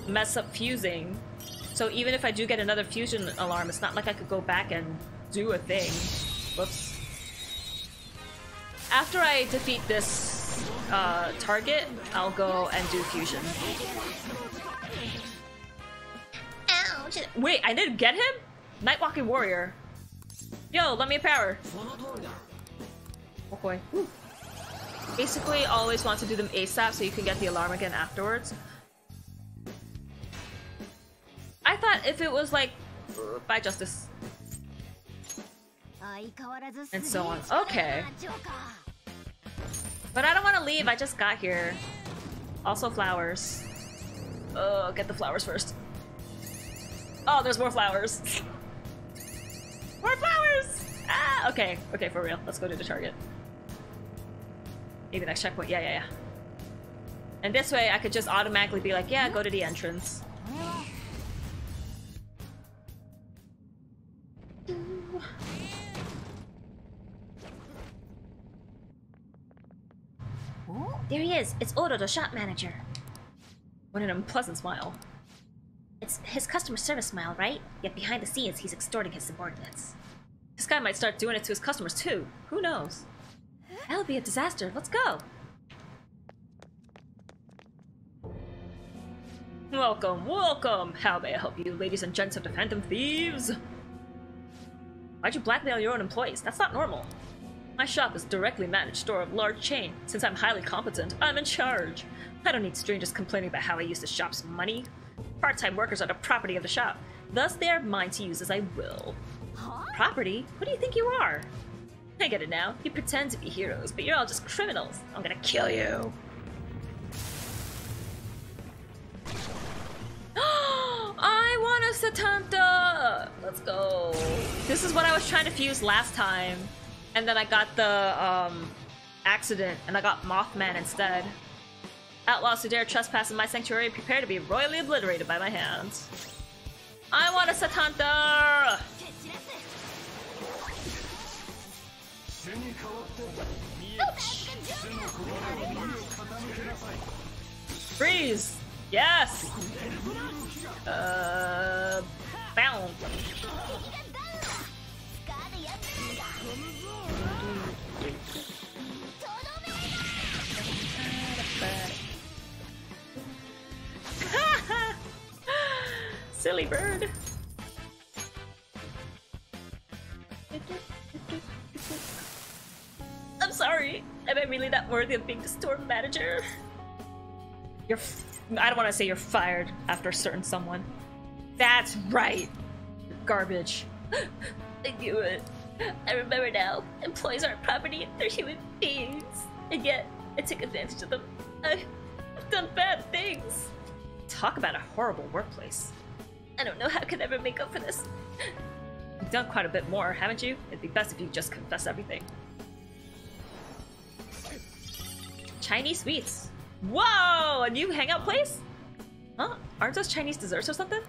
mess up fusing. So even if I do get another fusion alarm, it's not like I could go back and do a thing. Whoops. After I defeat this target, I'll go and do fusion. Ouch. Wait, I didn't get him? Nightwalking warrior. Yo, let me a power. Okay. Ooh. Basically, always want to do them ASAP so you can get the alarm again afterwards. I thought if it was like... by justice. And so on. Okay. But I don't want to leave, I just got here. Also flowers. Oh, get the flowers first. Oh, there's more flowers. More flowers! Ah, okay, okay, for real. Let's go to the target. Maybe next checkpoint, yeah. And this way I could just automatically be like, yeah, go to the entrance. There he is! It's Odo, the shop manager! What an unpleasant smile. It's his customer service smile, right? Yet behind the scenes, he's extorting his subordinates. This guy might start doing it to his customers too. Who knows? That'll be a disaster. Let's go! Welcome, welcome! How may I help you, ladies and gents of the Phantom Thieves? Why'd you blackmail your own employees? That's not normal. My shop is a directly managed store of large chain. Since I'm highly competent, I'm in charge. I don't need strangers complaining about how I use the shop's money. Part-time workers are the property of the shop. Thus, they are mine to use as I will. Huh? Property? Who do you think you are? I get it now. You pretend to be heroes, but you're all just criminals. I'm gonna kill you. I want a Satanta! Let's go. This is what I was trying to fuse last time. And then I got the, accident, and I got Mothman instead. Outlaws who dare trespass in my sanctuary prepare to be royally obliterated by my hands. I want a Satanta! Freeze! Yes! Bound. Silly bird. I'm sorry. Am I really that worthy of being the store manager? I don't want to say you're fired after a certain someone. That's right. You're garbage. I knew it. I remember now. Employees aren't property. They're human beings. And yet, I took advantage of them. I've done bad things. Talk about a horrible workplace. I don't know how I could ever make up for this. You've done quite a bit more, haven't you? It'd be best if you just confess everything. Chinese sweets. Whoa! A new hangout place? Huh? Aren't those Chinese desserts or something?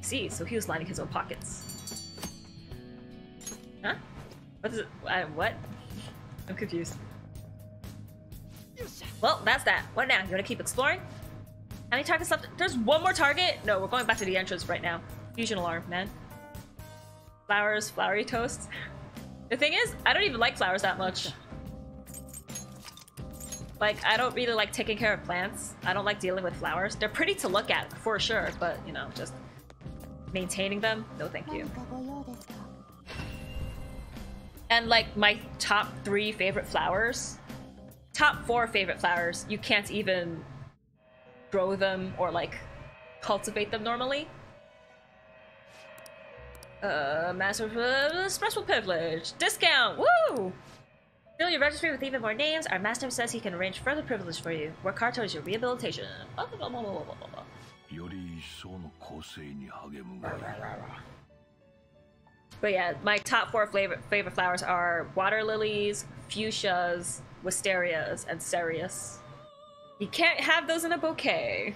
See, so he was lining his own pockets. Huh? What is it? What? I'm confused. Well, that's that. What now? You want to keep exploring? How many targets left? There's one more target? No, we're going back to the entrance right now. Fusion alarm, man. Flowers, flowery toast. The thing is, I don't even like flowers that much. Like, I don't really like taking care of plants. I don't like dealing with flowers. They're pretty to look at, for sure, but, you know, just maintaining them? No, thank you. And, like, my top 3 favorite flowers, top 4 favorite flowers, you can't even grow them or, like, cultivate them normally. Massive special privilege. Discount! Woo! Fill your registry with even more names. Our master says he can arrange further privilege for you. Work hard towards your rehabilitation. Blah, blah, blah, blah, blah, blah. But yeah, my top 4 favorite flowers are water lilies, fuchsias, wisterias, and cereus. You can't have those in a bouquet.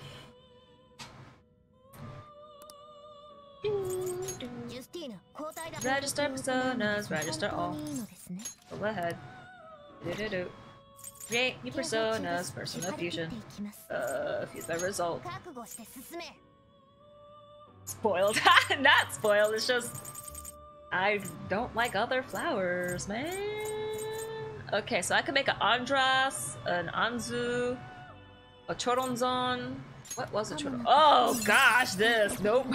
Register personas, register all. Go ahead. Do-do-do. Create new personas, personal fusion. Fuse by result. Spoiled. Not spoiled, it's just I don't like other flowers, man. Okay, so I can make an Andras, an Anzu, a Choronzon. What was a Choronzon? Oh gosh, this. Nope.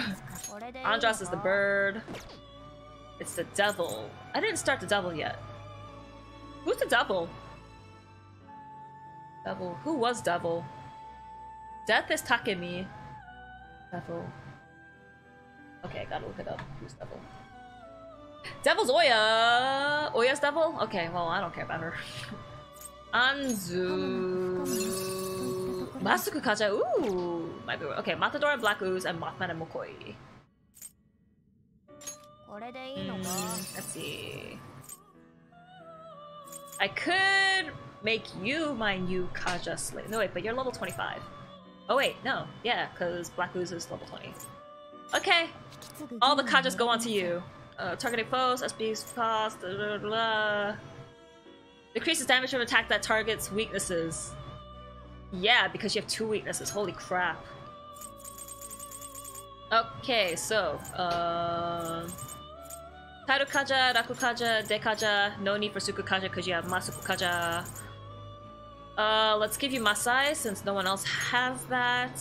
Andras is the bird. It's the devil. I didn't start the devil yet. Who's the devil? Devil. Who was devil? Death is Takemi. Devil. Okay, I gotta look it up. Who's devil? Devil's Oya! Oya's devil? Okay, well, I don't care about her. Anzu. Masuku Kaja. Ooh! Might be right. Okay, Matador and Black Ooze and Mothman and Mokoi. Let's see. I could make you my new Kaja slave. No, wait, but you're level 25. Oh, wait, no. Yeah, because Black Ooze is level 20. Okay. All the Kajas go on to you. Targeting foes, SB's pass, blah, blah, blah. Decreases damage from attack that targets weaknesses. Yeah, because you have 2 weaknesses. Holy crap. Okay, so, Tairu Kaja, Raku Kaja, Dekaja, no need for Suku Kaja because you have Masuku Kaja. Let's give you Masai since no one else has that.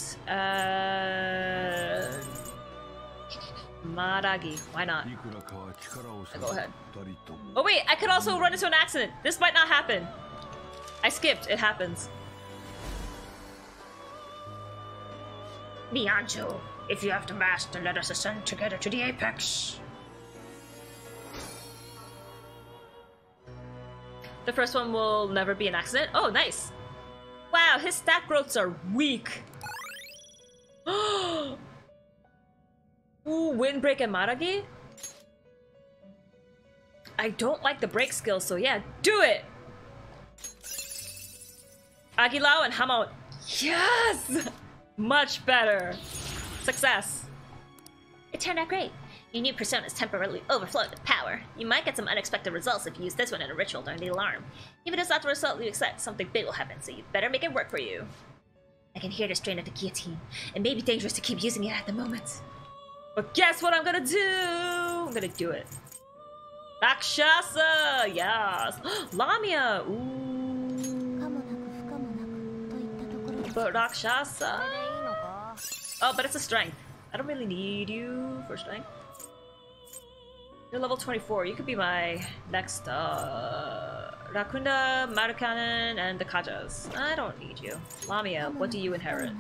Maragi, why not? Go ahead. Oh wait, I could also run into an accident. This might not happen. I skipped, it happens. Miancho, if you have the mask, then let us ascend together to the apex. The first one will never be an accident. Oh, nice. Wow, his stat growths are weak. Ooh, Windbreak and Maragi? I don't like the break skill, so yeah, do it! Agilao and Hamao. Yes! Much better. Success. It turned out great. Your new persona is temporarily overflowed with power. You might get some unexpected results if you use this one in a ritual during the alarm. Even if it's not the result you expect, something big will happen, so you better make it work for you. I can hear the strain of the guillotine. It may be dangerous to keep using it at the moment. But guess what I'm gonna do? I'm gonna do it. Rakshasa! Yes! Lamia! Ooh. But Rakshasa! Oh, but it's a strength. I don't really need you for strength. You're level 24. You could be my next Rakunda, Marukanen, and the Kajas. I don't need you. Lamia, what do you inherit?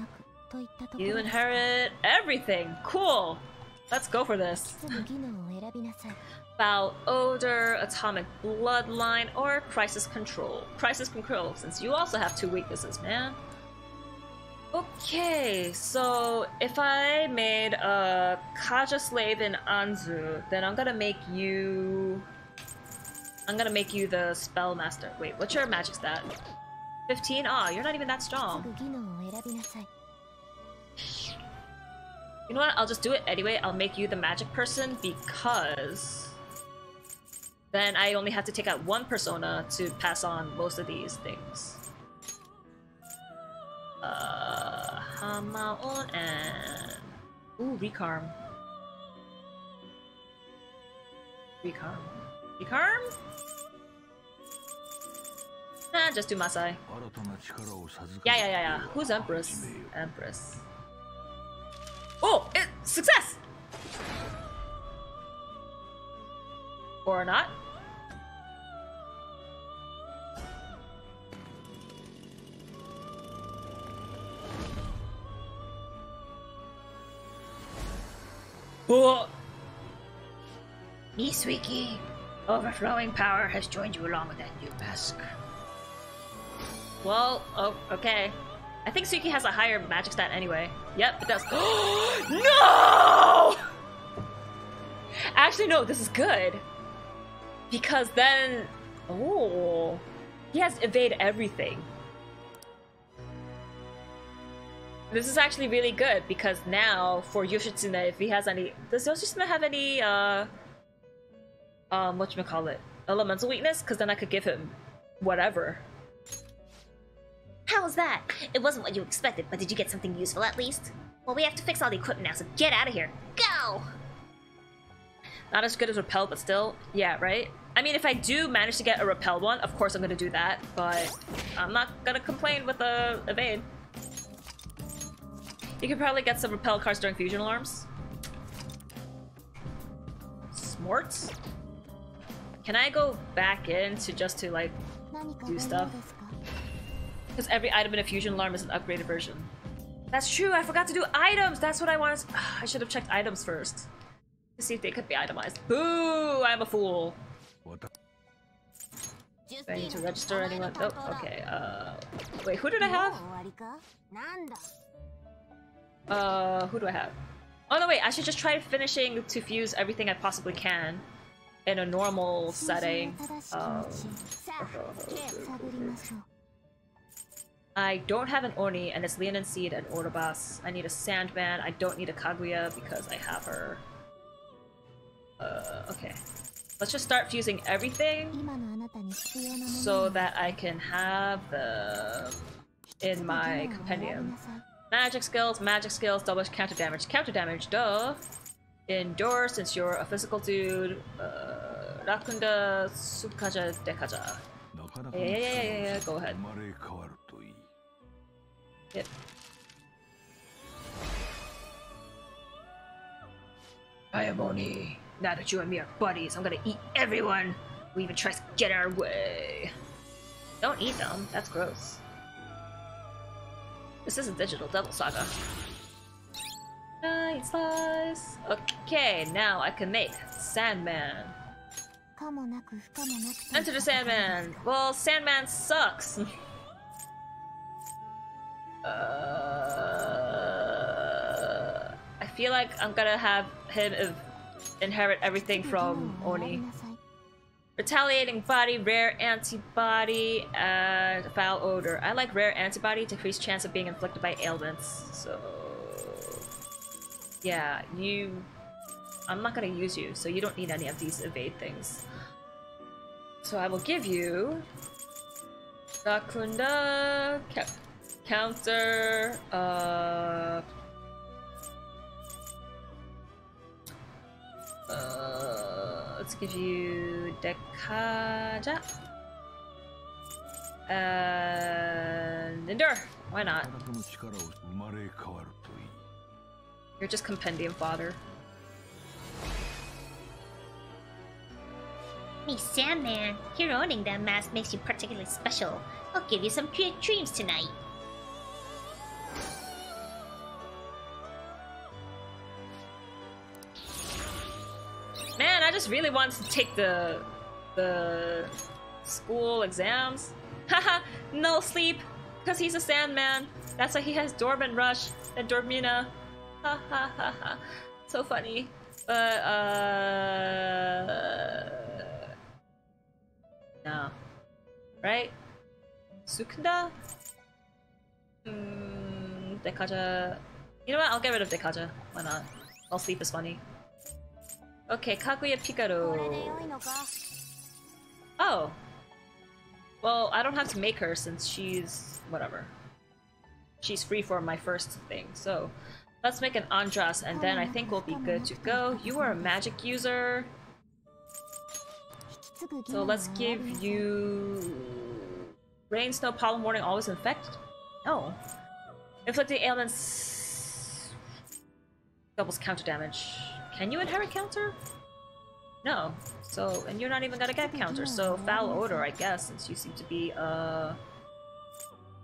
You inherit everything. Cool. Let's go for this. Foul odor, atomic bloodline, or crisis control. Crisis control, since you also have 2 weaknesses, man. Okay, so if I made a Kaja slave in Anzu, then I'm gonna make you the spell master. Wait, what's your magic stat? 15? Aw, you're not even that strong. You know what? I'll just do it anyway. I'll make you the magic person because then I only have to take out one persona to pass on most of these things. Hamaon and... Ooh, Recarm. Recarm? Nah, just do Masai. Yeah. Who's Empress? Empress. Oh! It, success! Or not. Oh! Nisuiki, overflowing power has joined you along with that new mask. Well, oh, okay. I think Suiki has a higher magic stat anyway. Yep, it does. No! Actually, no, this is good. Because then... Oh... He has evade everything. This is actually really good because now for Yoshitsune, if he has any... Does Yoshitsune have any, whatchamacallit? Elemental weakness? Because then I could give him whatever. How was that? It wasn't what you expected, but did you get something useful at least? Well, we have to fix all the equipment now, so get out of here. Go! Not as good as Repel, but still... Yeah, right? I mean, if I do manage to get a Repel one, of course I'm gonna do that, but... I'm not gonna complain with a evade. You could probably get some repel cards during fusion alarms. Smorts? Can I go back in to just to like do stuff? Because every item in a fusion alarm is an upgraded version. That's true, I forgot to do items! That's what I wanted to... I should have checked items first. To see if they could be itemized. Boo! I'm a fool. What the... Do I need to register anyone? Oh, okay. Wait, who did I have? Who do I have? Oh no, wait, I should just try finishing to fuse everything I possibly can in a normal setting. I don't have an Oni, and it's Leanan Sidhe and Orobas. I need a Sandman. I don't need a Kaguya because I have her. Okay. Let's just start fusing everything so that I can have them in my compendium. Magic skills, double counter damage, duh. Endure, since you're a physical dude. Rakunda, Subkaja, Dekaja. Yeah, go ahead. Yep. I am Oni. Now that you and me are buddies, I'm gonna eat everyone who even tries to get our way. Don't eat them, that's gross. This isn't digital, Devil Saga. Night slice! Okay, now I can make Sandman. Enter the Sandman! Well, Sandman sucks! I feel like I'm gonna have him inherit everything from Oni. Retaliating body, rare antibody, foul odor. I like rare antibody, decreased chance of being inflicted by ailments. So... Yeah, you... I'm not gonna use you, so you don't need any of these evade things. So I will give you... Dakunda... Counter... let's give you Dekaja and Endure. Why not? You're just compendium fodder. Hey Sandman, you're owning that mask makes you particularly special. I'll give you some great dreams tonight. Man, I just really wanted to take the school exams. Haha, no sleep, Because he's a Sandman. That's why he has Dorman Rush and Dormina. Ha ha ha ha. So funny. But, no. Right? Sukunda? Dekaja. You know what? I'll get rid of Dekaja. Why not? I'll sleep is funny. Okay, Kaguya Pikachu. Oh. Well, I don't have to make her since she's... whatever. She's free for my first thing, so... Let's make an Andras, and then I think we'll be good to go. You are a magic user. So let's give you... Rain, snow, pollen warning, always infect? No. Inflicting ailments... doubles counter damage. Can you inherit counter? No. So, and you're not even gonna get counter, so foul odor, I guess, since you seem to be,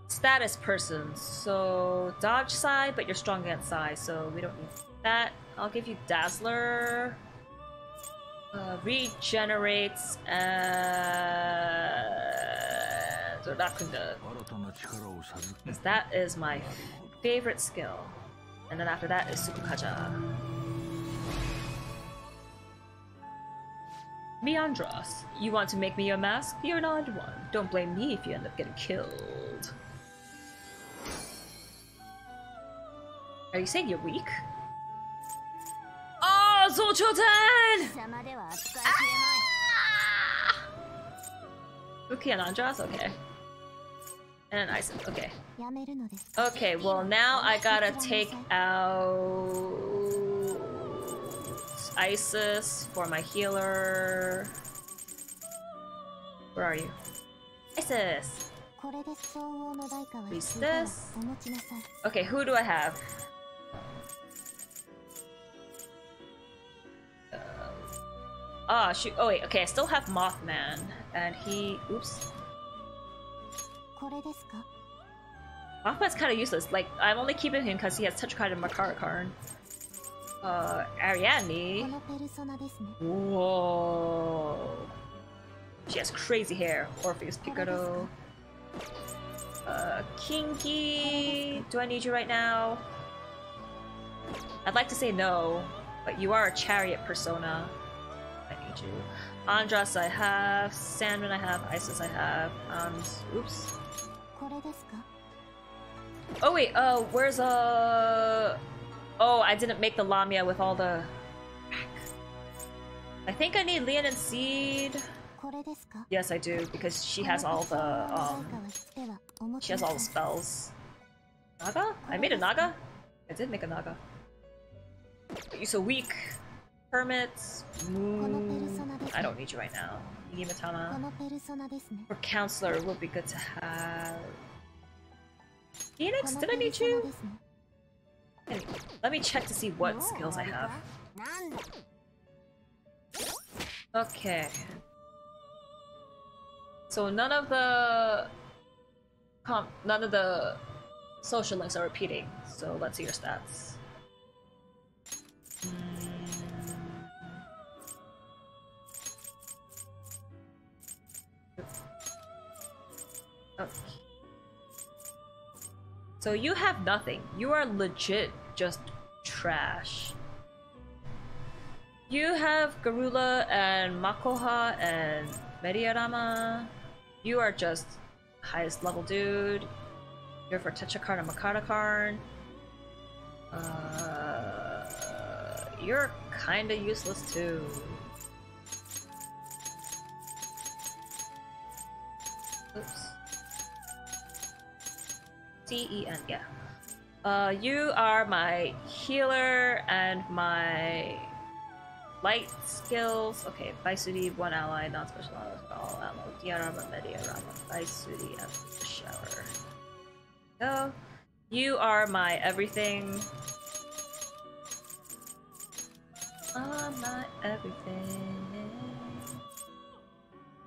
status person, so dodge side, but you're strong against side, so we don't need that. I'll give you Dazzler. Regenerates. Zorakunda. Because that is my favorite skill. And then after that is Tsukukaja. Meandros, you want to make me your mask? You're an odd one. Don't blame me if you end up getting killed. Are you saying you're weak? Oh, Zouchouten! Ah! Okay, and Andras? Okay. And Isis, okay. Okay, well now I gotta take out... Isis for my healer. Where are you? Isis! Release this. Okay, who do I have? Ah, shoot. Oh, wait. Okay, I still have Mothman. And he... oops. Mothman's kind of useless. Like, I'm only keeping him because he has Touch Card and Makara Karn. Ariadne. Whoa. She has crazy hair. Orpheus Picaro. Kinky. Do I need you right now? I'd like to say no, but you are a chariot persona. You. Andras I have, Sandman I have, Isis I have, oops. Oh wait, where's oh, I didn't make the Lamia with all the... I think I need Leanan Sidhe. Yes I do, because she has all the, she has all the spells. Naga? I made a Naga? I did make a Naga. But you're so weak. Hermits, I don't need you right now. Yimatama. Or counselor would be good to have. Phoenix, did I need you? Let me check to see what skills I have. Okay. So none of the social links are repeating. So let's see your stats. Okay. So you have nothing. You are legit just trash. You have Garula and Makoha and Mediarama. You are just highest level dude. You're for Tetrakarn and Makarakarn. You're kinda useless too. Oops. C-E-N, yeah. You are my healer and my light skills. Okay, Baisuri, one ally, non special allies, all ammo, Diarama, Mediarama, Baisuri, and the shower. Go. You are my everything. My everything.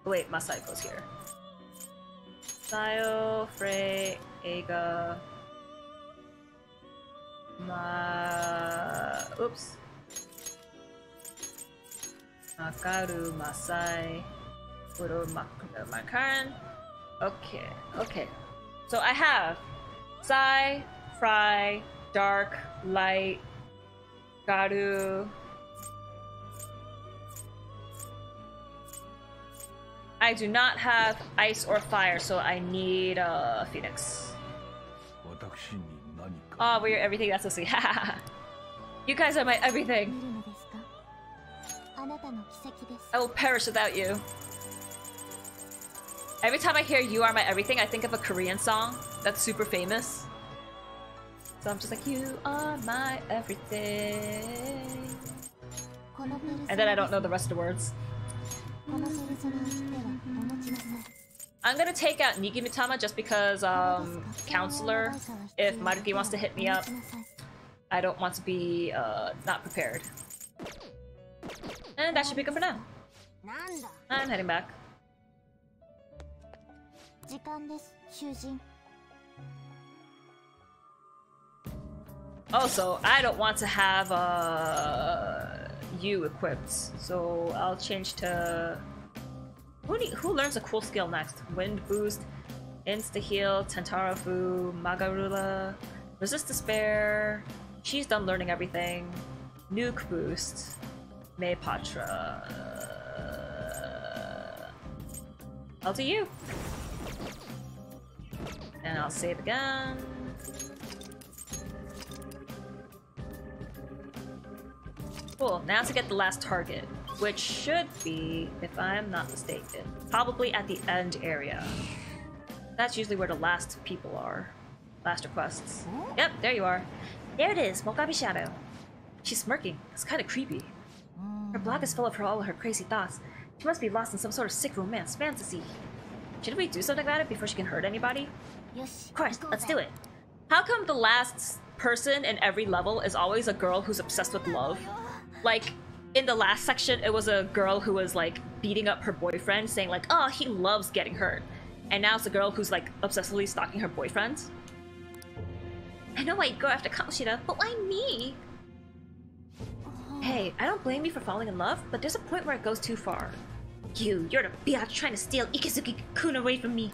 Oh, wait, Masai goes here. Sayo, Frey, Aga, oops. Makaru, Masai, Uro, Makaran. Okay, okay. So I have Sai, Fry, Dark, Light, Garu. I do not have ice or fire, so I need a Phoenix. Oh, we're your everything, that's so sweet. You guys are my everything. I will perish without you. Every time I hear "You Are My Everything," I think of a Korean song that's super famous. So I'm just like, "You are my everything." And then I don't know the rest of the words. I'm gonna take out Nigimitama just because, counselor, if Maruki wants to hit me up, I don't want to be, not prepared. And that should be good for now. I'm heading back. Also, I don't want to have, you equipped, so I'll change to... Who learns a cool skill next? Wind Boost, Insta-Heal, Tentarafu, Magarula, Resist Despair... She's done learning everything. Nuke Boost, Maypatra... I'll do you! And I'll save again. Cool, now to get the last target, which should be, if I'm not mistaken, probably at the end area. That's usually where the last people are. Last requests. Yep, there you are. There it is, Mokabi Shadow. She's smirking. It's kind of creepy. Her blog is full of all her crazy thoughts. She must be lost in some sort of sick romance fantasy. Should we do something about it before she can hurt anybody? Of course, let's do it. How come the last person in every level is always a girl who's obsessed with love? Like, in the last section, it was a girl who was, like, beating up her boyfriend, saying, like, oh, he loves getting hurt. And now it's a girl who's, like, obsessively stalking her boyfriend. I know why you'd go after Kamoshida, but why me? Hey, I don't blame you for falling in love, but there's a point where it goes too far. You're the biatch trying to steal Ikesugi-kun away from me.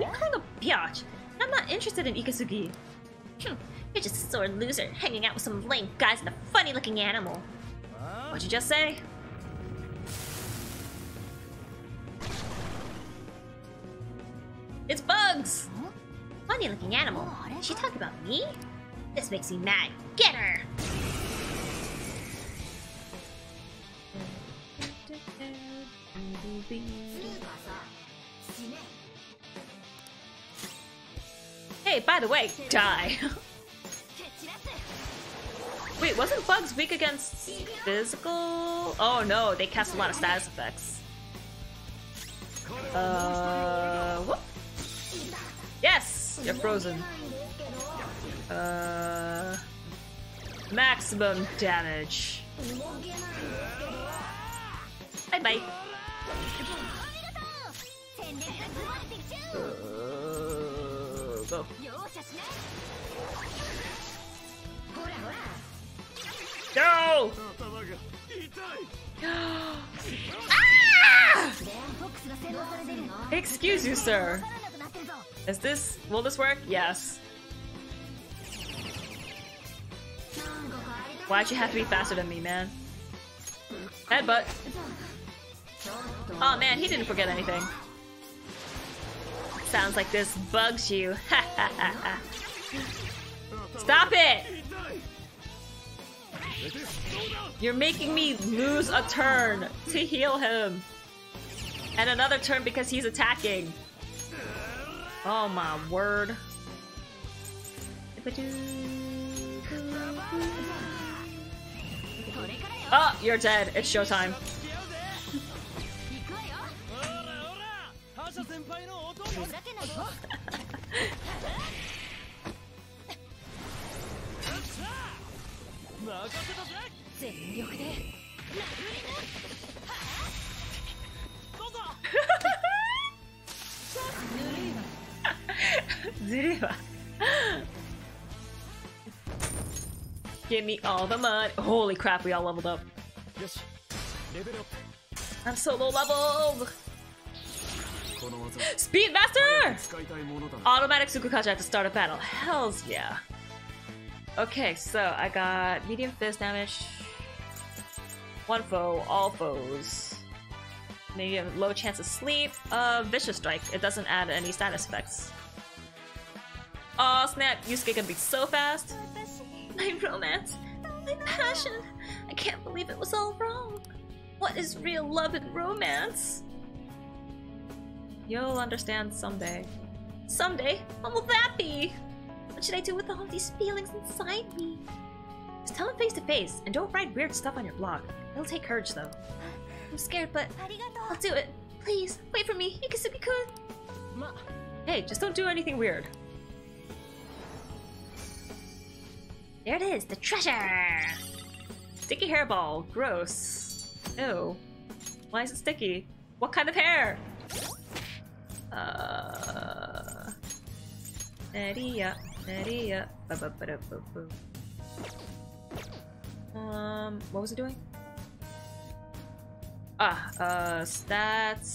You're kind of a biatch. I'm not interested in Ikesugi. You're just a sore loser hanging out with some lame guys and a funny-looking animal. What'd you just say? It's Bugs! Huh? Funny-looking animal. Did she talk about me? This makes me mad. Get her! Hey, by the way, die. Wait, wasn't Bugs weak against physical? Oh no, they cast a lot of status effects. Whoop. Yes! You're frozen. Maximum damage. Bye-bye. Go. No! Ah! Excuse you, sir. Is this... will this work? Yes. Why'd you have to be faster than me, man? Headbutt. Oh man, he didn't forget anything. Sounds like this bugs you. Stop it! You're making me lose a turn to heal him. And another turn because he's attacking. Oh my word. Oh, you're dead. It's showtime. Give me all the mud. Holy crap, we all leveled up. I'm so low leveled. Speedmaster! Automatic Tsukukacha at the start of battle. Hells yeah. Okay, so I got medium fist damage. One foe, all foes. Medium, low chance of sleep. Vicious strike. It doesn't add any status effects. Aw, snap. Yusuke can beat so fast. My romance. My passion. I can't believe it was all wrong. What is real love and romance? You'll understand someday. Someday? When will that be? What should I do with all these feelings inside me? Just tell him face to face, and don't write weird stuff on your blog. It'll take courage, though. I'm scared, but I'll do it. Please, wait for me, Ikasuki-kun. Hey, just don't do anything weird. There it is, the treasure! Sticky hairball. Gross. Ew. Why is it sticky? What kind of hair? Maria. What was it doing? Stats,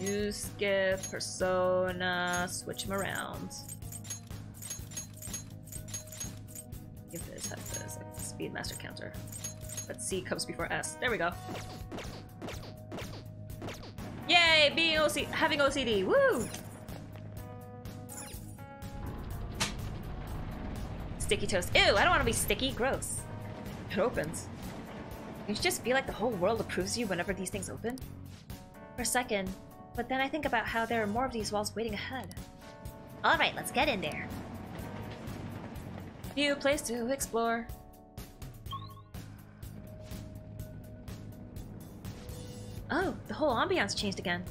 Yusuke, persona, switch them around. Give this, have this, Speedmaster counter. But C comes before S. There we go. Yay! Being having OCD. Woo! Sticky toast. Ew! I don't want to be sticky. Gross. It opens. You just feel like the whole world approves you whenever these things open? For a second, but then I think about how there are more of these walls waiting ahead. Alright, let's get in there. New place to explore. Oh, the whole ambiance changed again.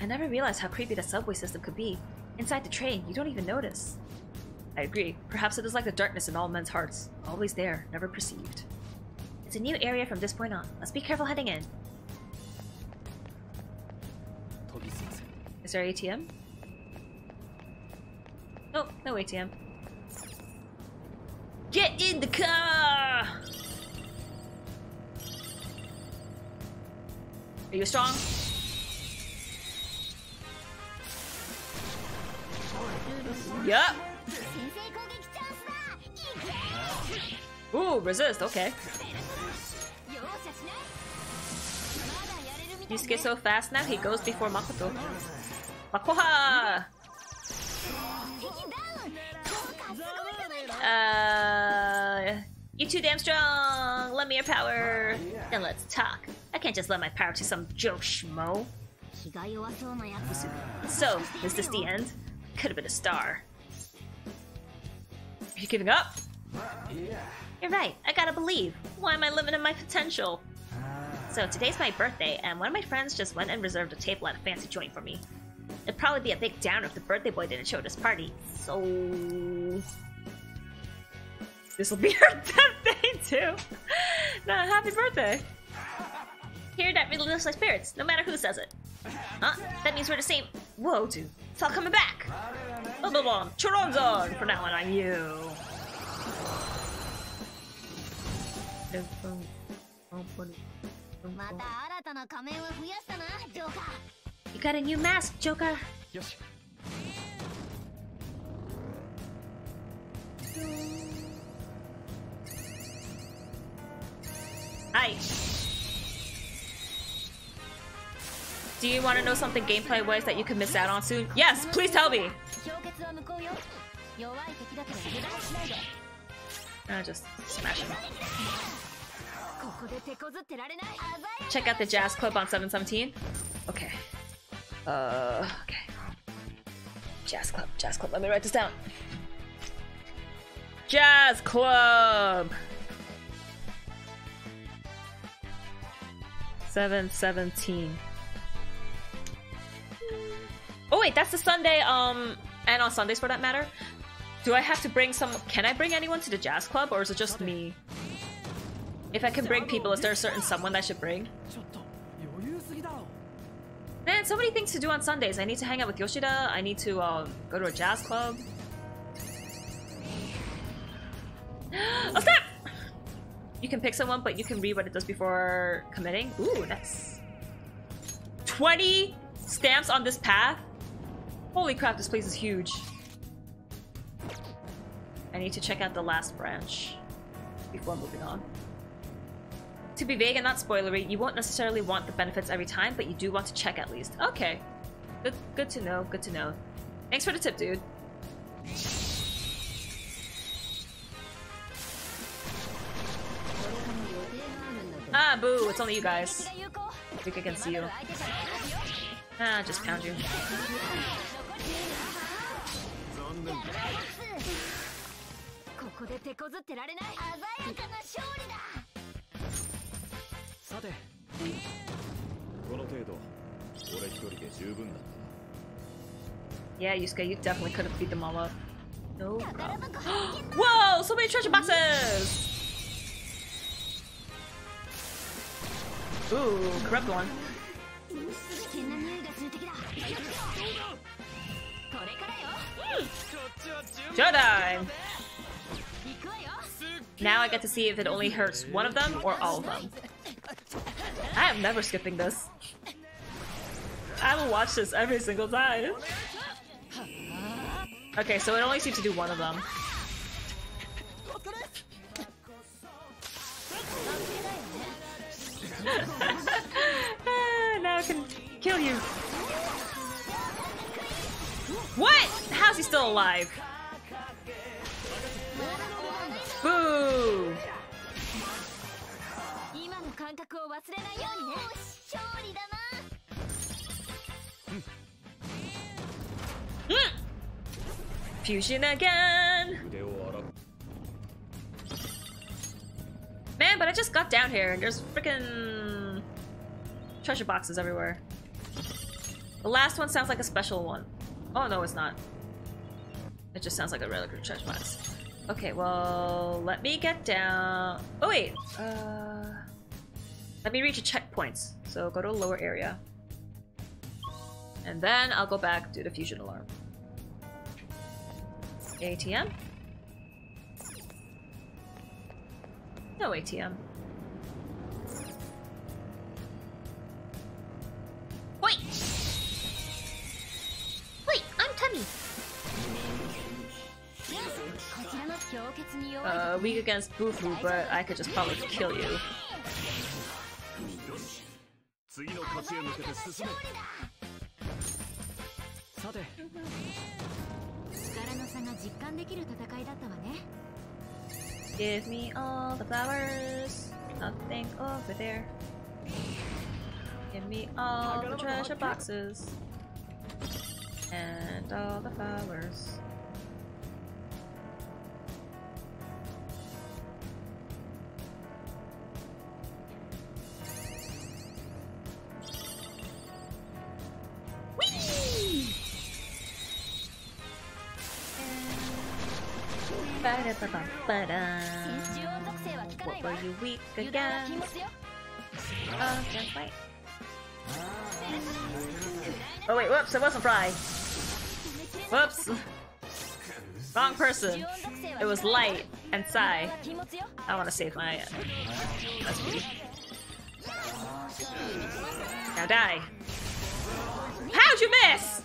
I never realized how creepy the subway system could be. Inside the train, you don't even notice. I agree. Perhaps it is like the darkness in all men's hearts. Always there, never perceived. It's a new area from this point on. Let's be careful heading in. Is there an ATM? Nope, no ATM. Get in the car! Are you strong? Yup! Ooh, resist, okay. Yusuke so fast now, he goes before Makoto. Makoha! You too damn strong! Lend me your power! Then let's talk. I can't just lend my power to some joke schmo. So, is this the end? Could've been a star. Are you giving up? You're right, I gotta believe. Why am I limiting my potential? So today's my birthday, and one of my friends just went and reserved a table at a fancy joint for me. It'd probably be a big downer if the birthday boy didn't show this party, so... this'll be her birthday too! Nah, happy birthday! Here, that really lifts my spirits, no matter who says it. Huh? That means we're the same... Whoa, dude. It's all coming back! Bubble bomb! Choronzon! From now on, I'm you! You got a new mask, Joka! Hi! Do you want to know something gameplay-wise that you could miss out on soon? Yes, please tell me! I'll just smash him. Check out the jazz club on 7/17. Okay. Okay. Jazz club, jazz club. Let me write this down. Jazz club! 7/17. Oh wait, that's the Sunday, and on Sundays for that matter. Do I have to bring some... Can I bring anyone to the jazz club, or is it just me? If I can bring people, is there a certain someone I should bring? Man, so many things to do on Sundays. I need to hang out with Yoshida, I need to go to a jazz club. Oh snap! You can pick someone, but you can read what it does before committing. Ooh, that's... 20 stamps on this path. Holy crap, this place is huge. I need to check out the last branch before moving on. To be vague and not spoilery, you won't necessarily want the benefits every time, but you do want to check at least. Okay. Good to know, good to know. Thanks for the tip, dude. Ah, boo, it's only you guys. I think I can see you. Ah, just pound you. Yeah, Yusuke, you definitely could have beat them all up. No problem. Whoa, so many treasure boxes! Ooh, corrupt one. Jedi! Now I get to see if it only hurts one of them or all of them. I am never skipping this. I will watch this every single time. Okay, so it only seems to do one of them. Now I can kill you. What? How's he still alive? Boo! Fusion again! Man, but I just got down here and there's freaking treasure boxes everywhere. The last one sounds like a special one. Oh no, it's not. It just sounds like a regular treasure box. Okay, well, let me get down. Oh wait, let me reach a checkpoint. So go to a lower area. And then I'll go back to the fusion alarm. ATM? No ATM. Wait! Wait, I'm Tami! Weak against Bufu, but I could just probably kill you. Give me all the flowers. Nothing over there. Give me all the treasure boxes. And all the flowers. What were you weak again? Oh, just wait. Oh wait, whoops, it wasn't Fry. Whoops. Wrong person. It was Light and Sai. I want to save my... Now die. How'd you miss?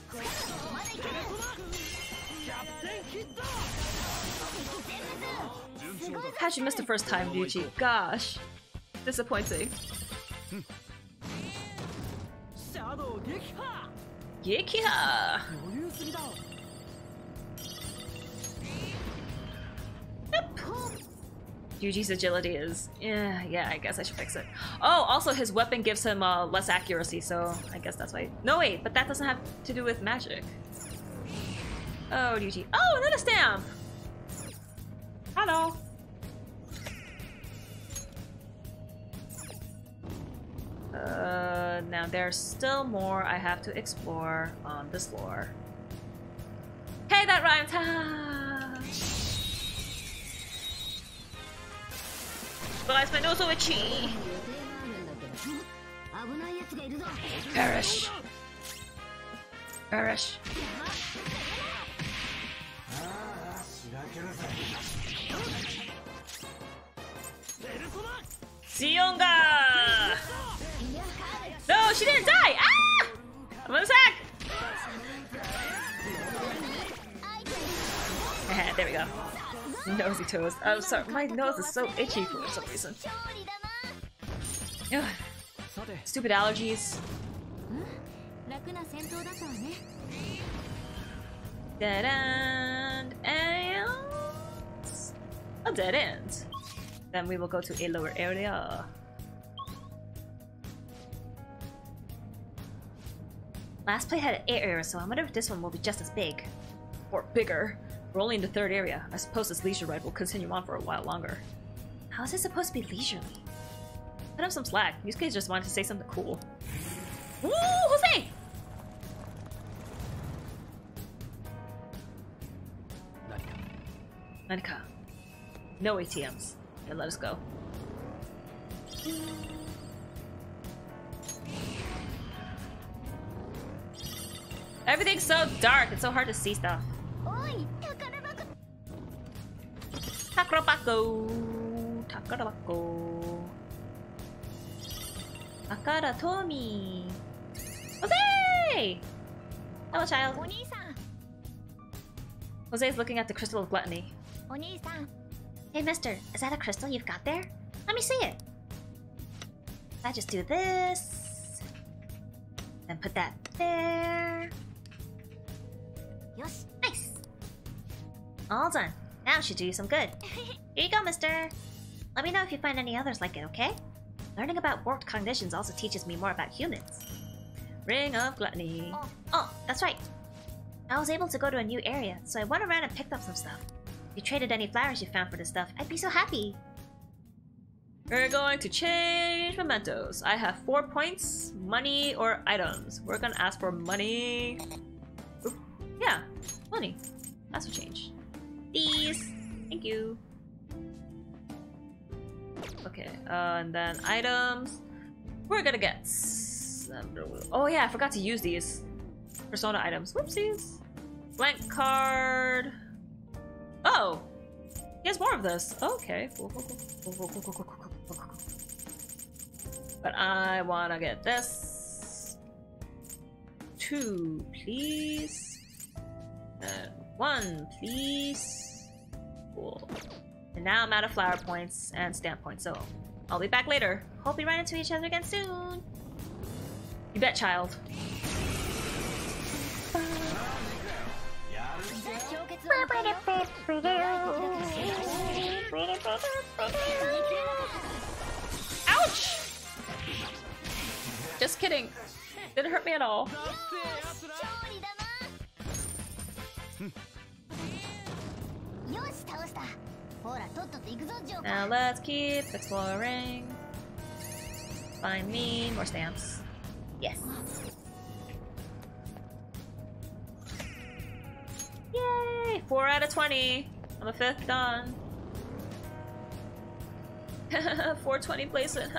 How'd you miss the first time, Ryuji? Gosh. Disappointing. Gekiha! Yep. Ryuji's agility is... Yeah, I guess I should fix it. Oh, also his weapon gives him less accuracy, so I guess that's why... No, wait, but that doesn't have to do with magic. Oh, Ryuji. Oh, another stamp! Hello! Now there's still more I have to explore on this floor. Hey, that rhymes! But I spent also a chi! Perish! Perish! Zionga! No, she didn't die! Ah! I'm gonna attack! There we go. Nosy toes. Oh, sorry. My nose is so itchy for some reason. Ugh. Stupid allergies. Dead end. A dead end. Then we will go to a lower area. Last play had an 8 area, so I wonder if this one will be just as big. Or bigger. We're only in the 3rd area. I suppose this leisure ride will continue on for a while longer. How is it supposed to be leisurely? Put up some slack. Yusuke just wanted to say something cool. Woo! Jose! Nanka. No ATMs. Then let us go. Everything's so dark. It's so hard to see stuff. Takarabako. Takarabako. Akaratomi. Jose! Hello, child. Jose is looking at the crystal of gluttony. Hey, mister. Is that a crystal you've got there? Let me see it. If I just do this, then put that there. Nice. All done. Now it should do you some good. Here you go, mister. Let me know if you find any others like it, okay? Learning about warped cognitions also teaches me more about humans. Ring of Gluttony. Oh, that's right. I was able to go to a new area, so I went around and picked up some stuff. If you traded any flowers you found for this stuff, I'd be so happy. We're going to change mementos. I have 4 points, money, or items. We're gonna ask for money. Oop. Yeah, money. That's what changed. These. Thank you. Okay, and then items. We're gonna get... Oh yeah, I forgot to use these. Persona items. Whoopsies. Blank card. Oh! He has more of this. Okay. But I wanna get this. 2, please. And 1, please. Cool. And now I'm out of flower points and stamp points, so I'll be back later. Hope we run into each other again soon. You bet, child. Ouch! Just kidding. Didn't hurt me at all. Now let's keep exploring. Find me more stamps. Yes. Yay! 4 out of 20. I'm a 5th done. 420 placement.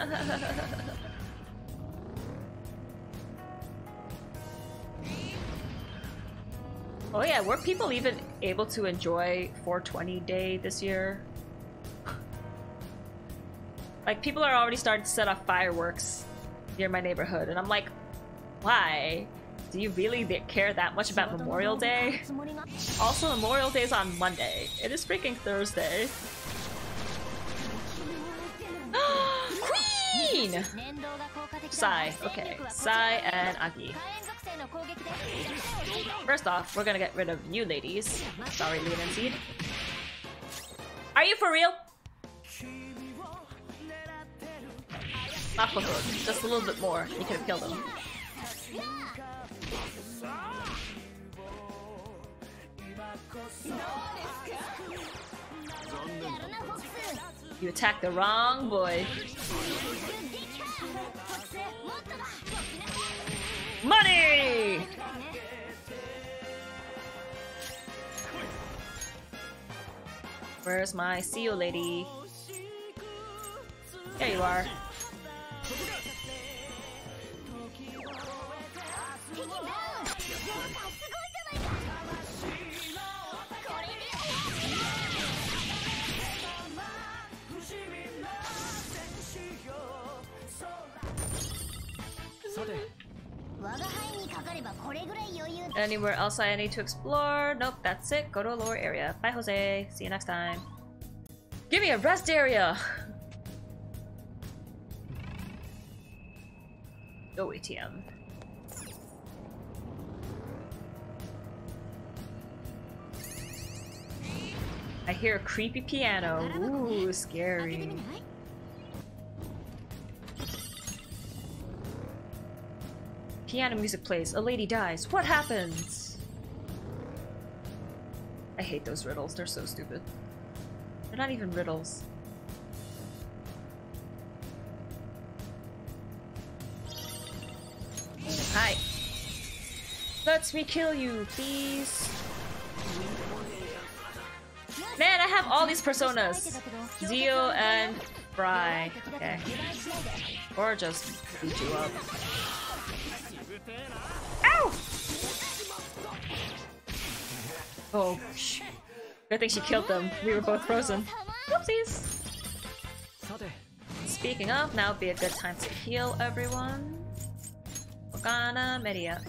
Oh yeah, were people even able to enjoy 420 day this year? Like, people are already starting to set off fireworks near my neighborhood, and I'm like, why? Do you really care that much about Memorial Day? Also, Memorial Day is on Monday. It is freaking Thursday. Queen! Sai. Okay. Sai and Aki. First off, we're gonna get rid of you ladies. Sorry, Leanan Sidhe. Are you for real? Makoto, just a little bit more. You could have killed him. You attacked the wrong boy. Money! Where's my seal lady? There you are. Anywhere else I need to explore? Nope, that's it. Go to a lower area. Bye, Jose. See you next time. Give me a rest area! Oh, ATM. I hear a creepy piano. Ooh, scary. Piano music plays. A lady dies. What happens? I hate those riddles. They're so stupid. They're not even riddles. Hi. Let me kill you, please. Man, I have all these personas. Zio and Fry. Okay. Or just beat you up. Ow! Oh. Good thing she killed them. We were both frozen. Whoopsies! Speaking of, now would be a good time to heal everyone. Morgana, Media.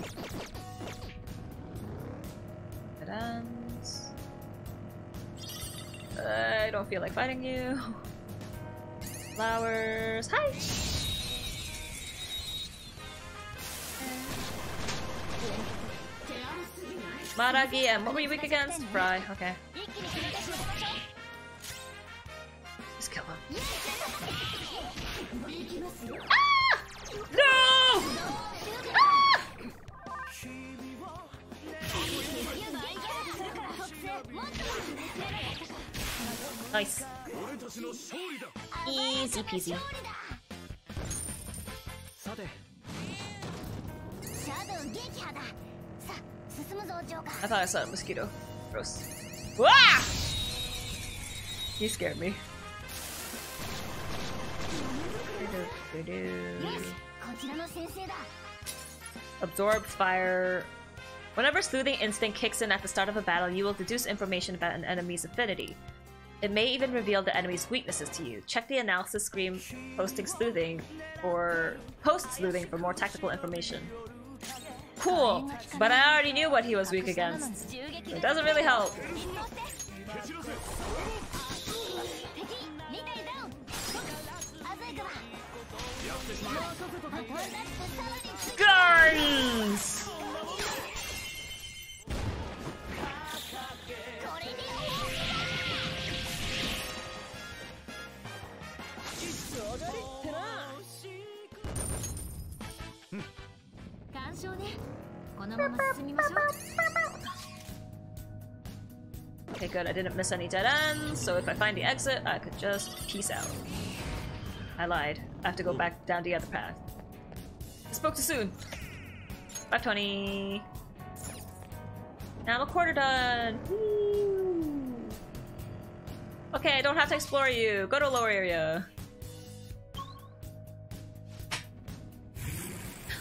It ends. I don't feel like fighting you. Flowers. Hi! Maragi, and what were you weak against? Fry, okay. Just kill him. Ah! No! Ah! Nice. Easy peasy. I thought I saw a mosquito. Gross. Wah! He scared me. Absorb fire. Whenever sleuthing instinct kicks in at the start of a battle, you will deduce information about an enemy's affinity. It may even reveal the enemy's weaknesses to you. Check the analysis screen posting sleuthing or post sleuthing for more tactical information. Cool, but I already knew what he was weak against. It doesn't really help. Guns! Okay, good. I didn't miss any dead ends, so if I find the exit, I could just peace out. I lied. I have to go back down the other path. I spoke too soon. 520. Now I'm a quarter done. Woo. Okay, I don't have to explore you. Go to a lower area.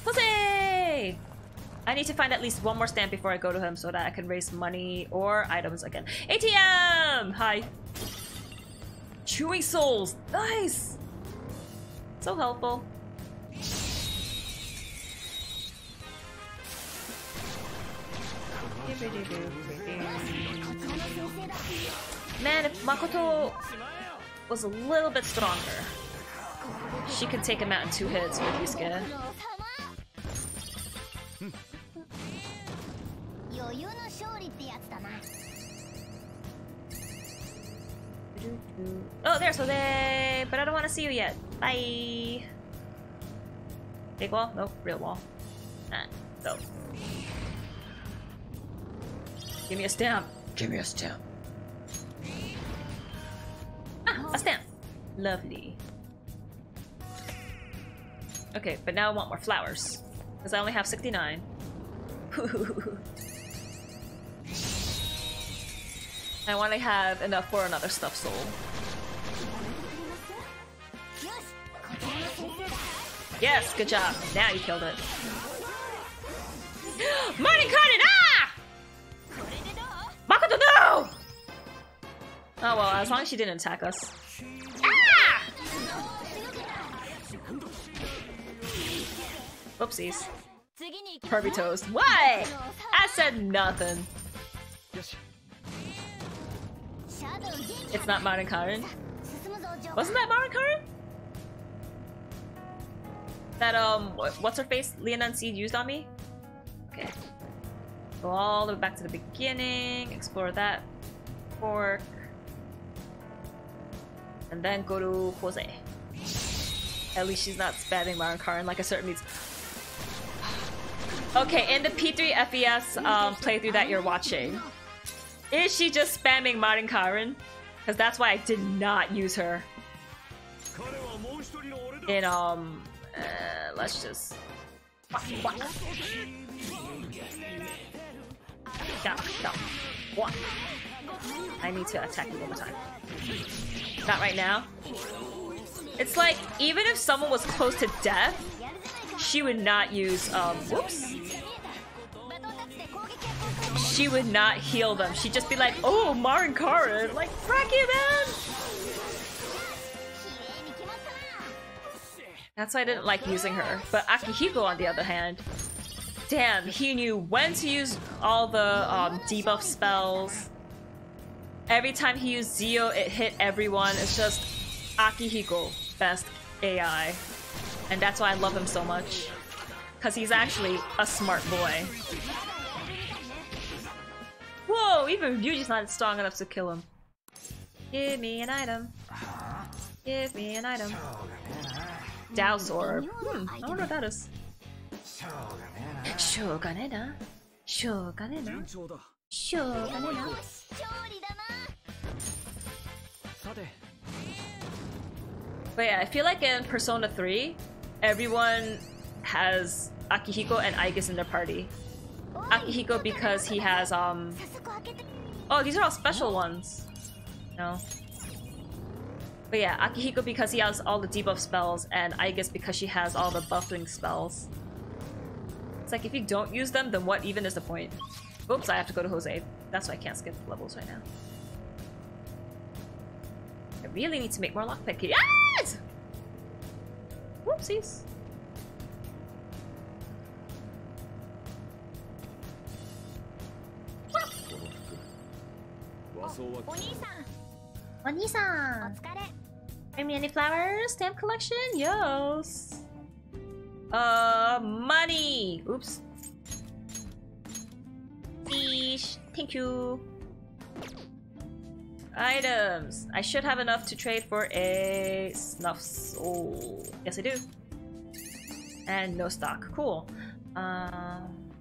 Jose! I need to find at least one more stamp before I go to him so that I can raise money or items again. ATM! Hi. Chewing souls. Nice! So helpful. Man, if Makoto was a little bit stronger, she could take him out in 2 hits with Yusuke. Oh, there's Jose! But I don't want to see you yet. Bye! Big wall? Nope, real wall. Ah, dope. Give me a stamp! Give me a stamp! Ah! A stamp! Lovely. Okay, but now I want more flowers. Because I only have 69. I want to have enough for another stuffed soul. Yes! Good job! Now you killed it. Money cut it! Ah! Makoto, no! Oh well, as long as she didn't attack us. Ah! Whoopsies. pervy toast. What? I said nothing. It's not modern Karen. Wasn't that modern Karen? That what's her face? Leanan Sidhe used on me. Okay. Go all the way back to the beginning. Explore that fork, and then go to Jose. At least she's not spamming Maron Karin like a certain means. Okay, in the P3 FES playthrough that you're watching, is she just spamming Marin Karin? Because that's why I did not use her. In let's just. Walk, walk. Down, down. Walk. I need to attack you one more time. Not right now. It's like, even if someone was close to death, she would not use, whoops. She would not heal them. She'd just be like, oh, Marin Karin, like, crack it, man! That's why I didn't like using her. But Akihiko, on the other hand, damn, he knew when to use all the debuff spells. Every time he used Zio, it hit everyone. It's just Akihiko, best AI. And that's why I love him so much. Because he's actually a smart boy. Whoa, even Ryuji's not strong enough to kill him. Give me an item. Give me an item. Douse orb. I don't know what that is. Shoganena. Shoganena. Shoganena. But yeah, I feel like in Persona 3, everyone has Akihiko and Aegis in their party. Akihiko because he has, oh, these are all special ones. No. But yeah, Akihiko because he has all the debuff spells, and Aegis because she has all the buffing spells. It's like, if you don't use them, then what even is the point? Oops, I have to go to Jose. That's why I can't skip levels right now. I really need to make more lockpick here. Yes! Whoopsies. Oni-san! Bring me any flowers? Stamp collection? Yos! Money! Oops. Fish. Thank you. Items. I should have enough to trade for a snuffs. Oh, yes I do. And no stock. Cool.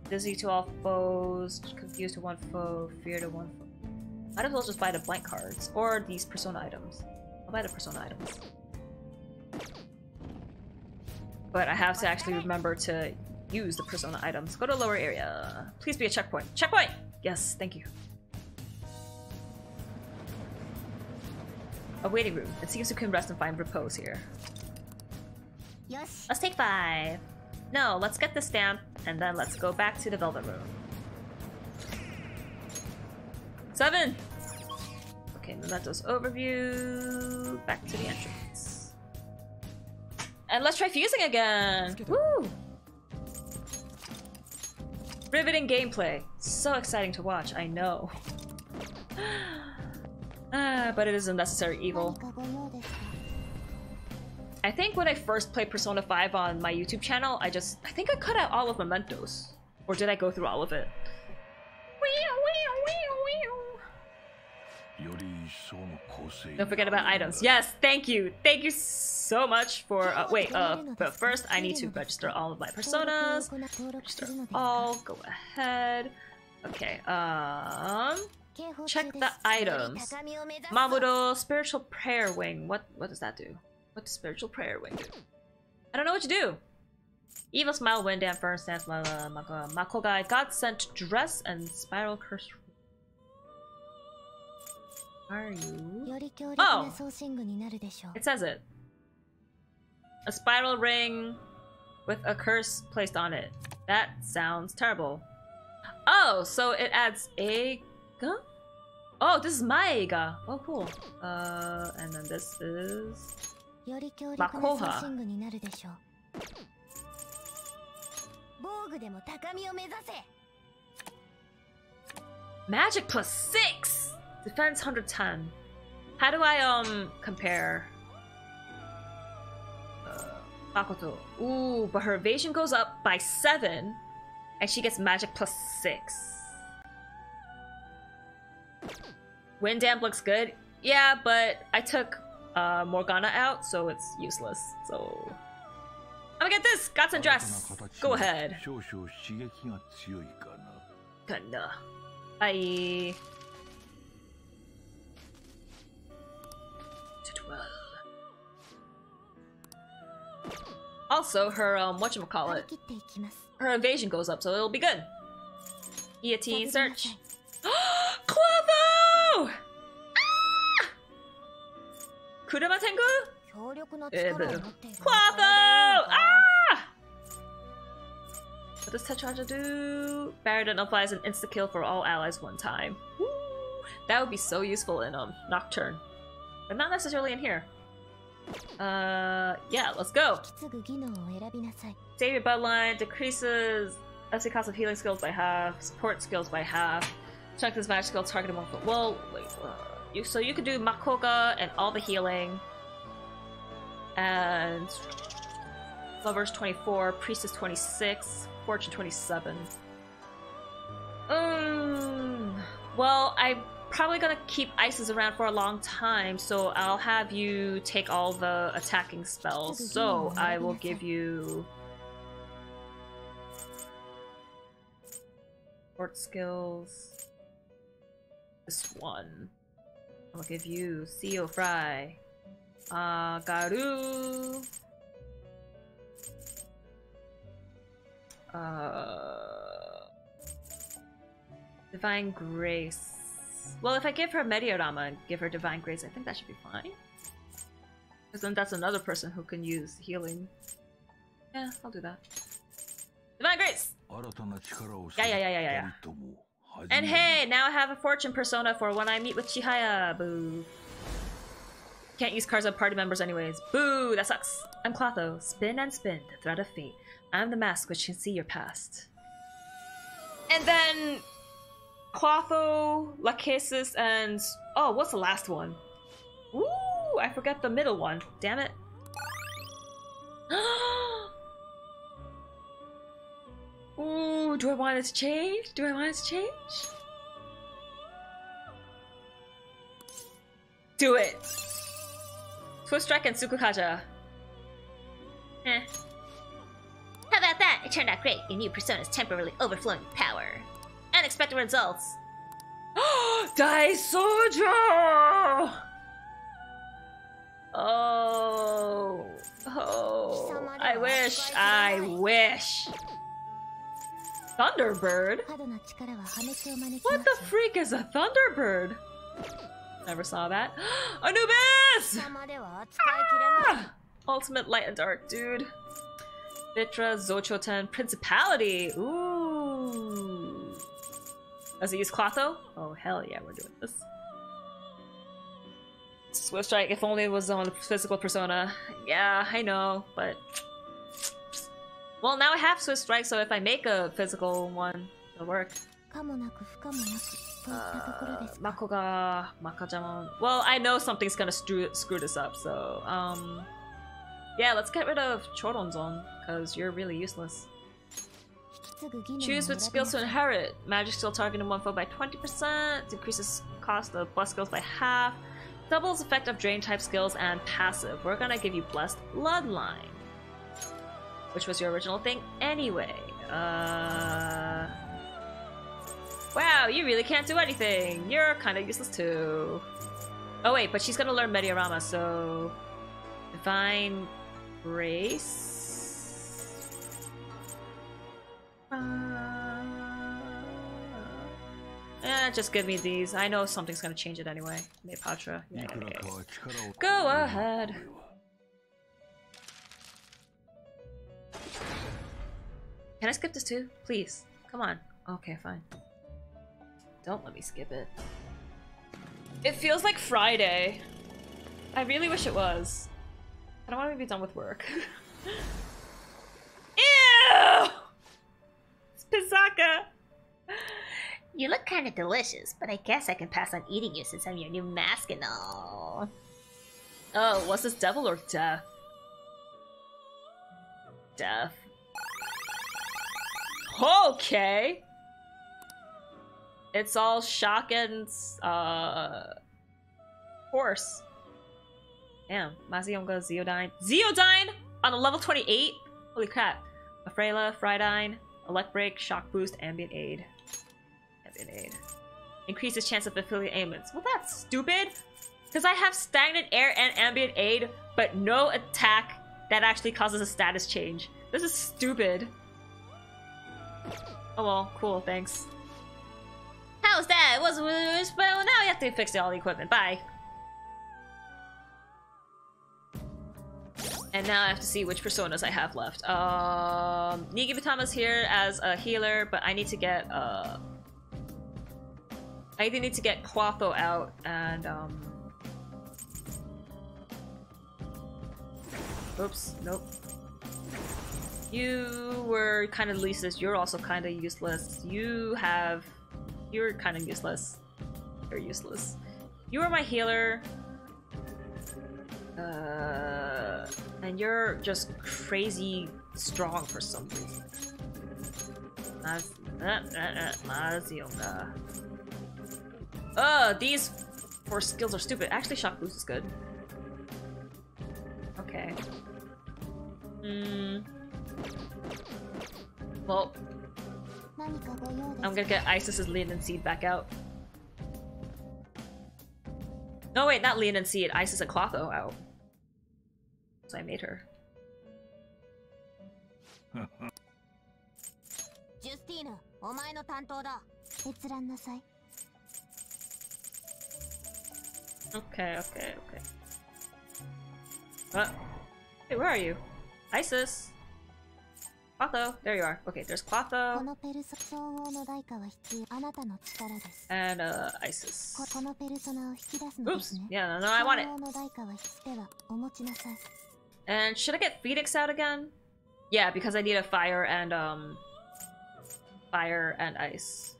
Dizzy to all foes. Confused to one foe. Fear to one foe. Might as well just buy the blank cards or these persona items. I'll buy the persona items. But I have to actually remember to use the persona items. Go to lower area. Please be a checkpoint. Checkpoint! Yes, thank you. A waiting room. It seems we can rest and find repose here. Yes. Let's take 5. No, let's get the stamp and then let's go back to the Velvet Room. 7! Okay, Mementos overview. Back to the entrance. And let's try fusing again! Woo! Riveting gameplay. So exciting to watch, I know. But it is a necessary evil. I think when I first played Persona 5 on my YouTube channel, I think I cut out all of Mementos. Or did I go through all of it? Don't forget about items. Yes, thank you! Thank you so much for- but first I need to register all of my personas. Register all, go ahead. Okay, check the items. Mamuro, Spiritual Prayer Wing. What does that do? What does Spiritual Prayer Wing do? I don't know what you do! Evil Smile, Wind Dam, Fern Stance, Makogai, God Sent Dress, and Spiral Curse. Are you? Oh! It says it. A spiral ring with a curse placed on it. That sounds terrible. Oh, so it adds a... Huh? Oh, this is Maiga. Oh, cool. And then this is Makoha. Magic plus 6! Defense 110. How do I, compare? Makoto. Ooh, but her evasion goes up by 7, and she gets magic plus 6. Wind Damp looks good. Yeah, but I took Morgana out, so it's useless. So I'm gonna get this! Guts and Dress! Go ahead. Gonna. Bye. 212. Also, her, whatchamacallit. Her invasion goes up, so it'll be good. EAT search. Clotho! Ah! Kurama Tengu? Quatho! Ah! What does Tetraja do? Baradon applies an insta-kill for all allies one time. Woo! That would be so useful in Nocturne. But not necessarily in here. Yeah, let's go! Save your bloodline, decreases FC cost of healing skills by half, support skills by half. Check this magic skill target among... Well, wait, so you could do Makoga and all the healing. And... Lovers 24, Priestess 26, Fortune 27. Well, I'm probably gonna keep Isis around for a long time, so I'll have you take all the attacking spells. So, I will give you... Support skills... This one. I'll give you Seal Fry. Garu. Divine Grace. Well, if I give her Mediorama and give her Divine Grace, I think that should be fine. Because then that's another person who can use healing. Yeah, I'll do that. Divine Grace! Yeah. And hey, now I have a fortune persona for when I meet with Chihaya. Boo. Can't use cards on party members anyways. Boo, that sucks. I'm Clotho. Spin and spin, the thread of fate. I'm the mask which can see your past. And then... Clotho, Lachesis, and... Oh, what's the last one? Ooh, I forgot the middle one. Damn it. Ooh, do I want it to change? Do I want it to change? Do it! Twist Strike and Tsukukaja. Eh. How about that? It turned out great. Your new persona is temporarily overflowing with power. Unexpected results. Daisojo! Oh. Oh. I wish. Thunderbird? What the freak is a Thunderbird? Never saw that. Anubis! Ah! Ultimate Light and Dark, dude. Vitra, Zouchouten, Principality. Ooh. Does it use Clotho? Oh, hell yeah, we're doing this. Swift Strike, if only it was on a physical persona. Yeah, I know, but... Well, now I have Swift Strike, so if I make a physical one, it'll work. Makoga, Makajamon. Well, I know something's gonna screw this up, so... Yeah, let's get rid of Choronzon, because you're really useless. Choose which skills to inherit. Magic skill targeting one foe by 20%, decreases cost of plus skills by half, doubles effect of drain type skills, and passive. We're gonna give you Blessed Bloodline, which was your original thing anyway. Wow, you really can't do anything. You're kind of useless too. Oh wait, but she's gonna learn Mediorama, so... Divine Grace... just give me these. I know something's gonna change it anyway. Meepatra. Yeah. Go ahead! Can I skip this too? Please. Come on. Okay, fine. Don't let me skip it. It feels like Friday. I really wish it was. I don't want to be done with work. Ew! You look kind of delicious, but I guess I can pass on eating you since I'm your new mask and all. Oh, was this devil or death? Death. Okay! It's all shock and, horse. Damn, Mazionga, Zeodine. Zeodine! On a level 28? Holy crap. Afrela, Frydine, Electbreak, Shock Boost, Ambient Aid. Ambient Aid. Increases chance of affiliate ailments. Well, that's stupid! Because I have Stagnant Air and Ambient Aid, but no attack that actually causes a status change. This is stupid. Oh well, cool, thanks. How's that? It wasn't really much, but now we have to fix all the equipment. Bye. And now I have to see which personas I have left. Nigi Batama's here as a healer, but I need to get I either need to get Quatho out and oops, nope. You were kind of useless. You're also kind of useless. You're kind of useless. You're useless. You are my healer. And you're just crazy strong for some reason. Ugh, these four skills are stupid. Actually, Shock Boost is good. Okay. Hmm. Well, I'm gonna get Isis's Leanan Sidhe back out. No wait, not Leanan Sidhe, Isis and Clotho out. So I made her. Justina, okay. What? Hey, where are you? Isis! Quatho, there you are. Okay, there's Quatho. And, Isis. Oops! Yeah, no, I want it! And should I get Phoenix out again? Yeah, because I need a fire and, fire and ice.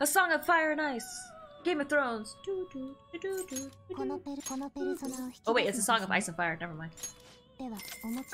A song of fire and ice! Game of Thrones! Oh wait, it's a song of ice and fire, never mind. Everyone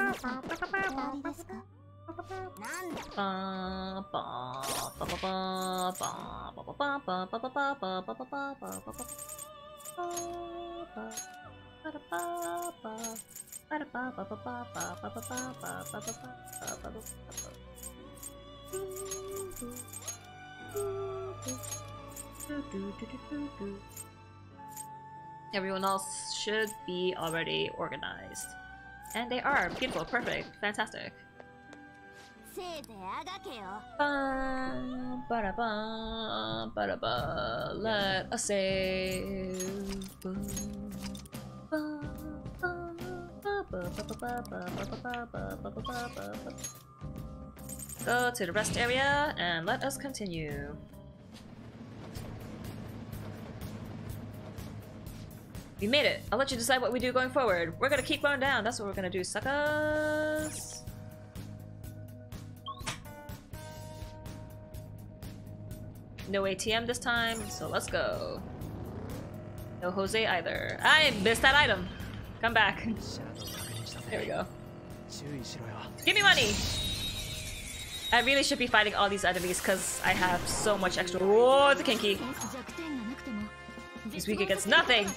else should be already organized. And they are beautiful, perfect, fantastic. Let us save. Go to the rest area and let us continue. We made it! I'll let you decide what we do going forward. We're gonna keep going down, that's what we're gonna do, suckers! No ATM this time, so let's go. No Jose either. I missed that item! Come back. There we go. Give me money! I really should be fighting all these enemies because I have so much extra— Whoa, it's a Kinky! He's weak against nothing!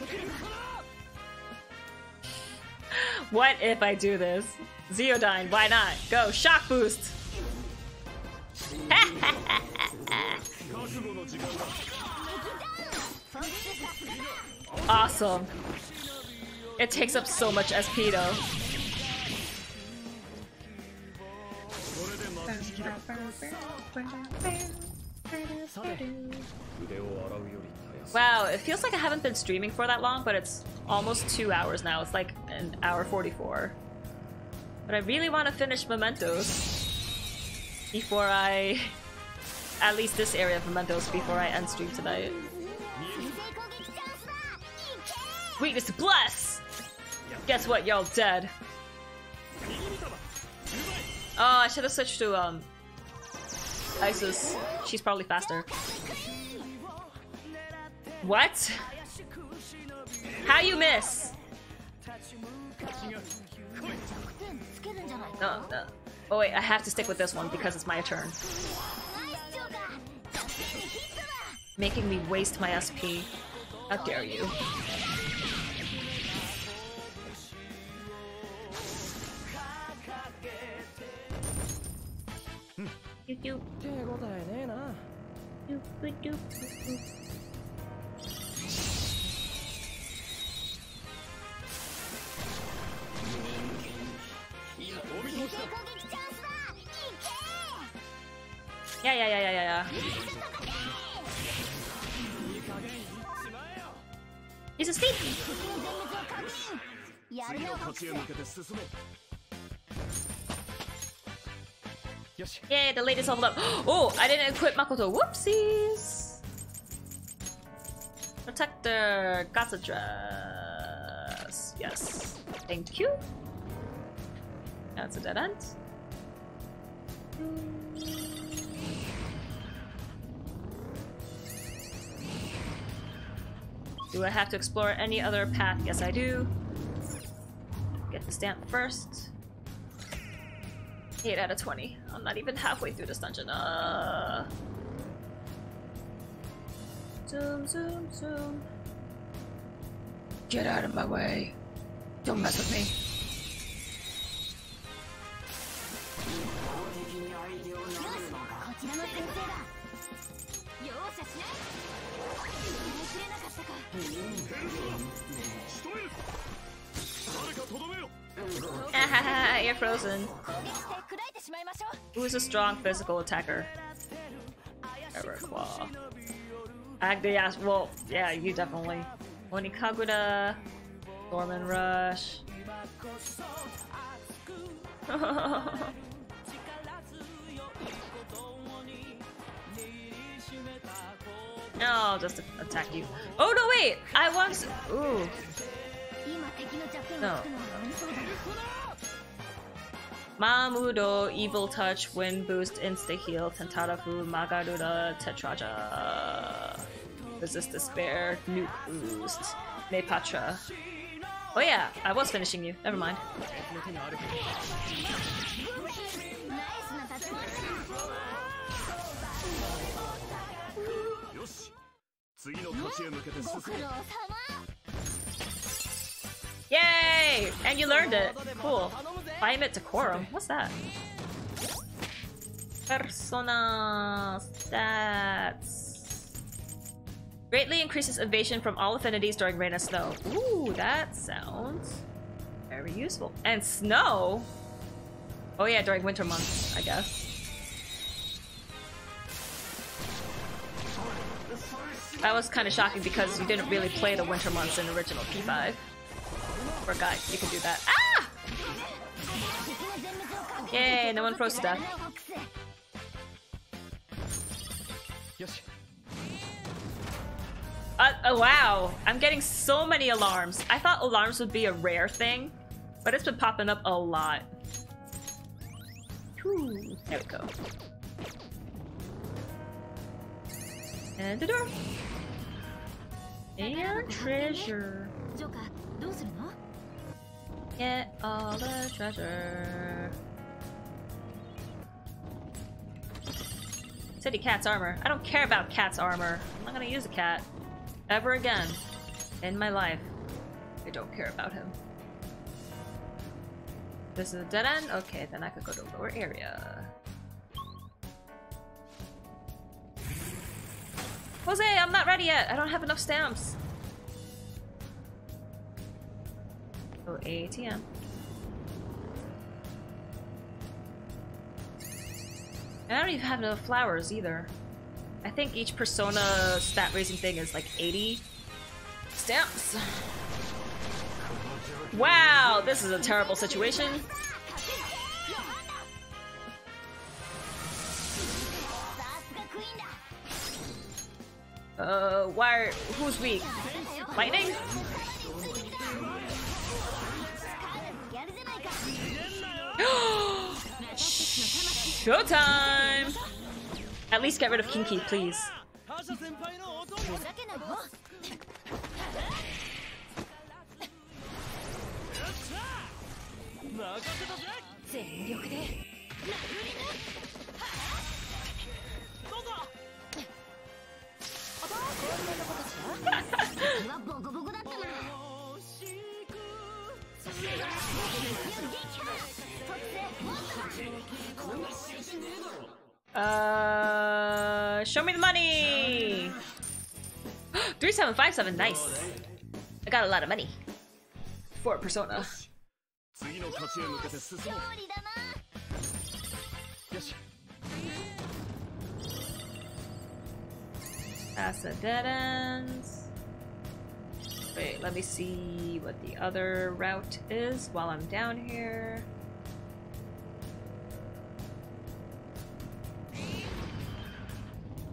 What if I do this? Zeodine, why not? Go, shock boost! Awesome. It takes up so much SP though. Wow, it feels like I haven't been streaming for that long, but it's almost 2 hours now. It's like an hour 44. But I really want to finish Mementos before I... At least this area of Mementos before I end stream tonight. Weakness to bless! Guess what, y'all dead. Oh, I should have switched to, Isis. She's probably faster. What? How you miss? No. Oh wait, I have to stick with this one because it's my turn. Making me waste my SP. How dare you? Yeah. It's a steep! Yay, the lady's leveled up. Oh, I didn't equip Makoto. Whoopsies! Protector, got the dress. Yes. Thank you. That's a dead end. Do I have to explore any other path? Yes, I do. Get the stamp first. 8 out of 20. I'm not even halfway through this dungeon. Zoom, zoom, zoom. Get out of my way. Don't mess with me. You're frozen. Who's a strong physical attacker? Everclaw. Agdias. Well, yeah, you definitely. Onikagura. Gorman Rush. No, just attack you. Oh no, wait! I want to. Ooh. No. Mamudo, Evil Touch, Wind Boost, Insta Heal, Tentarafu, Magarura, Tetraja. Resist Despair, Nuke Boost, Nepatra. Oh yeah, I was finishing you. Never mind. Yay! And you learned it. Cool. Climate decorum. What's that? Persona stats. Greatly increases evasion from all affinities during rain and snow. Ooh, that sounds very useful. And snow? Oh yeah, during winter months, I guess. That was kind of shocking because you didn't really play the winter months in original P5. Forgot you can do that. Ah! Yay, no one froze to death. Oh wow, I'm getting so many alarms. I thought alarms would be a rare thing, but it's been popping up a lot. Ooh, there we go. And the door. And treasure. Get all the treasure. City cat's armor. I don't care about cat's armor. I'm not gonna use a cat. Ever again. In my life. I don't care about him. This is a dead end? Okay, then I could go to a lower area. Jose, I'm not ready yet. I don't have enough stamps. Oh, ATM. And I don't even have enough flowers either. I think each persona stat raising thing is like 80 stamps. Wow, this is a terrible situation. Why are, who's weak? Lightning? Showtime! At least get rid of Kinky, please. Show me the money. 3757, nice. I got a lot of money for Persona. Pass the dead ends. Wait, let me see what the other route is while I'm down here.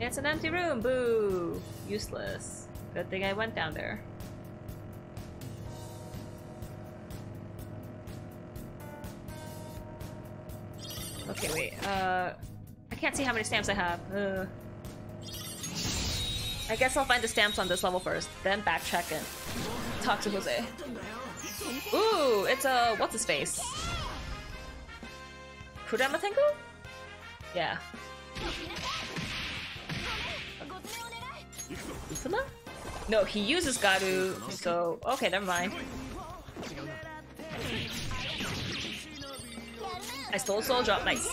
It's an empty room, boo! Useless. Good thing I went down there. Okay, wait, I can't see how many stamps I have. I guess I'll find the stamps on this level first, then backtrack and talk to Jose. Ooh, it's a... what's his face? Kurama Tengu? Yeah. Ifuma? No, he uses Garu, so... okay, never mind. I stole Soul Drop, nice.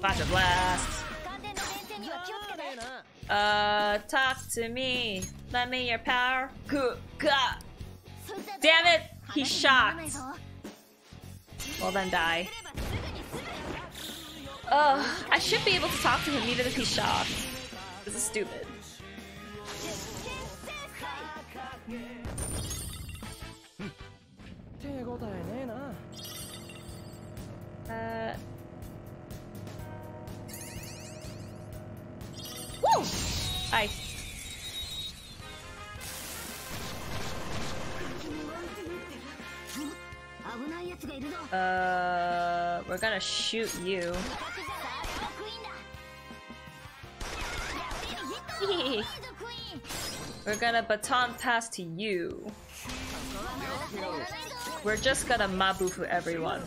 Flash Blast. Talk to me. Lend me your power. Damn it! He's shocked. Well then die. Ugh, I should be able to talk to him even if he's shocked. This is stupid. Woo! Hi. We're gonna shoot you. We're gonna baton pass to you. We're just gonna Mabufu everyone.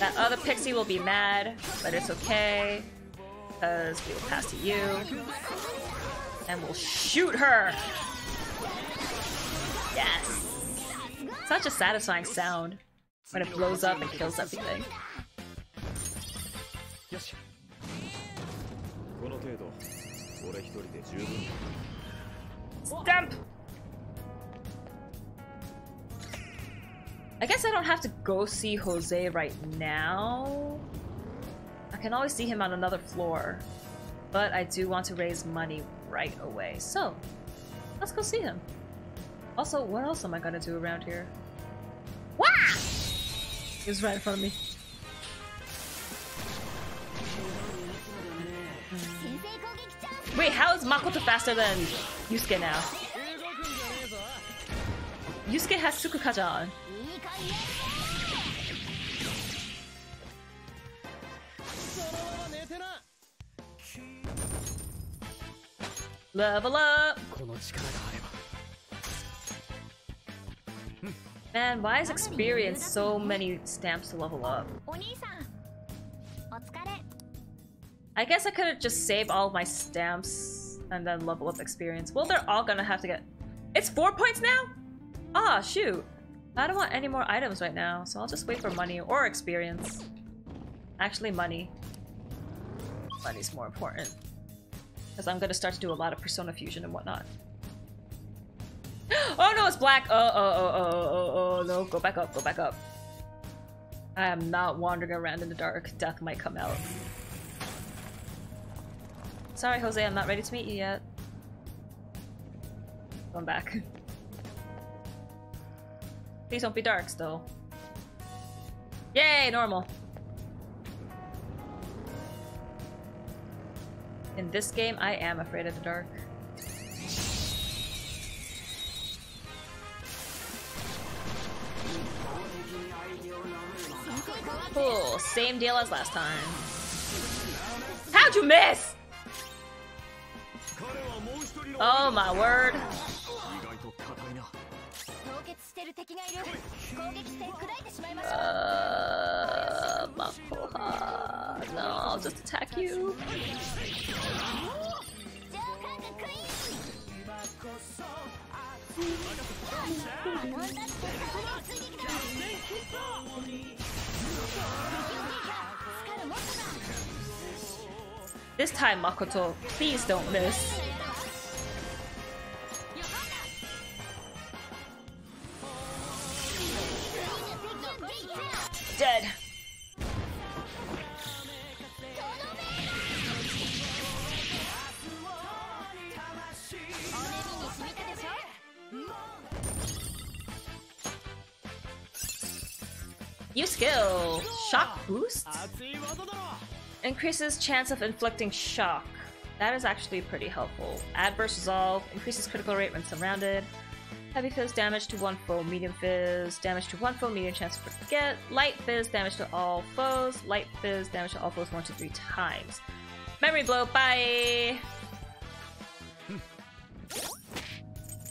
That other pixie will be mad, but it's okay, because we will pass to you. And we'll shoot her! Yes! Such a satisfying sound when it blows up and kills everything. Stamp! I guess I don't have to go see Jose right now. I can always see him on another floor. But I do want to raise money right away. So, let's go see him. Also, what else am I gonna do around here? Wah! He was right in front of me. Wait, how is Makoto faster than Yusuke now? Yusuke has Tsukukaja on. Level up! Man, why is experience so many stamps to level up? I guess I could have just saved all my stamps and then level up experience. Well, they're all gonna have to get... It's 4 points now? Ah, shoot. I don't want any more items right now, so I'll just wait for money or experience. Actually, money. Money's more important. Because I'm gonna start to do a lot of Persona Fusion and whatnot. Oh no, it's black! Oh, no. Go back up, go back up. I am not wandering around in the dark. Death might come out. Sorry, Jose, I'm not ready to meet you yet. Come back. Please don't be dark still. Yay, normal. In this game, I am afraid of the dark. Cool. Same deal as last time. How'd you miss? Oh my word. No, I'll just attack you. This time, Makoto, please don't miss. Dead. New skill, shock boost? Increases chance of inflicting shock. That is actually pretty helpful. Adverse resolve, increases critical rate when surrounded. Heavy fizz damage to one foe, medium fizz damage to one foe, medium chance to forget. Light fizz damage to all foes, light fizz damage to all foes 1 to 3 times. Memory blow, bye!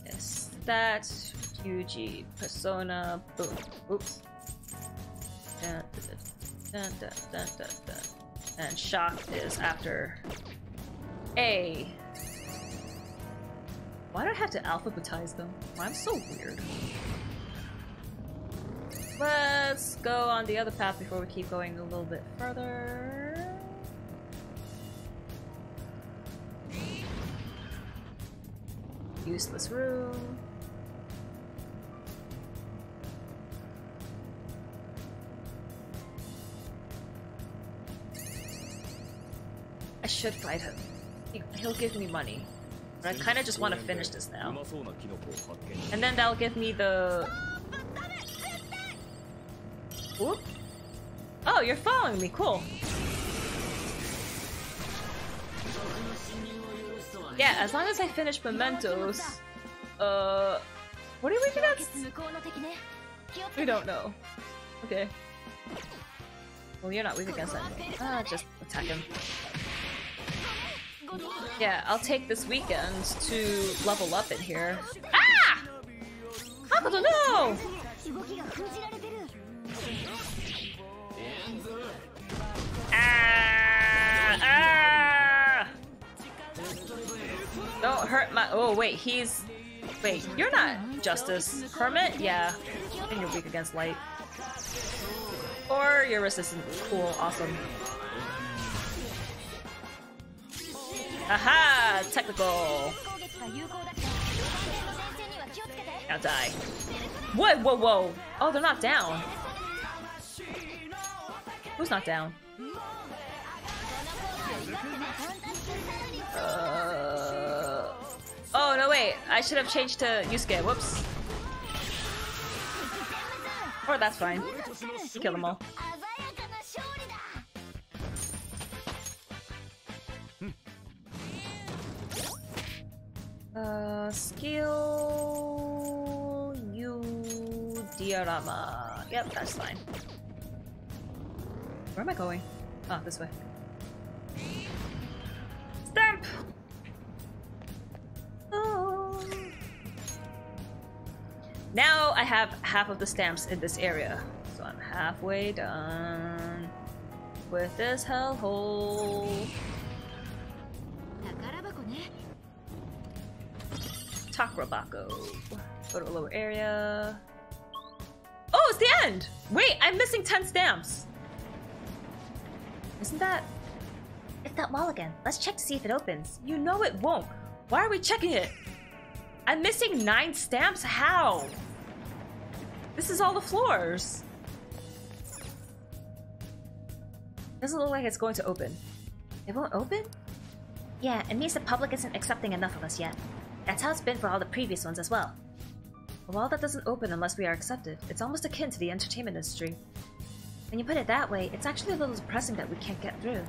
Yes, that, Yuji, persona, boom. Oops. Dun, dun, dun, dun, dun, dun. And shock is after A. Why do I have to alphabetize them? Why I'm so weird. Let's go on the other path before we keep going a little bit further. Useless room. I should fight him. He'll give me money. But I kind of just want to finish this now. And then that'll give me the... Ooh. Oh, you're following me. Cool. Yeah, as long as I finish Mementos... What did we do next? We don't know. Okay. Well, you're not weak against that anyway. Just attack him. Yeah, I'll take this weekend to level up in here. Ah! Makoto, no! Ah! Ah! Don't hurt my- oh wait, he's- wait, you're not Justice. Hermit? Yeah. And you're weak against light. Or you're resistant. Cool, awesome. Aha! Technical! Now die. Whoa, whoa, whoa! Oh, they're not down! Who's not down? Oh, no, wait! I should have changed to Yusuke, whoops. Or that's fine. Kill them all. Skill... you... diorama. Yep, that's fine. Where am I going? Ah, oh, this way. Stamp! Oh. Now I have half of the stamps in this area. So I'm halfway done with this hellhole. Takrabako. Go to a lower area. Oh, it's the end! Wait, I'm missing 10 stamps! Isn't that... It's that wall again. Let's check to see if it opens. You know it won't. Why are we checking it? I'm missing 9 stamps? How? This is all the floors. Doesn't look like it's going to open. It won't open? Yeah, it means the public isn't accepting enough of us yet. That's how it's been for all the previous ones as well. A wall that doesn't open unless we are accepted. It's almost akin to the entertainment industry. When you put it that way, it's actually a little depressing that we can't get through.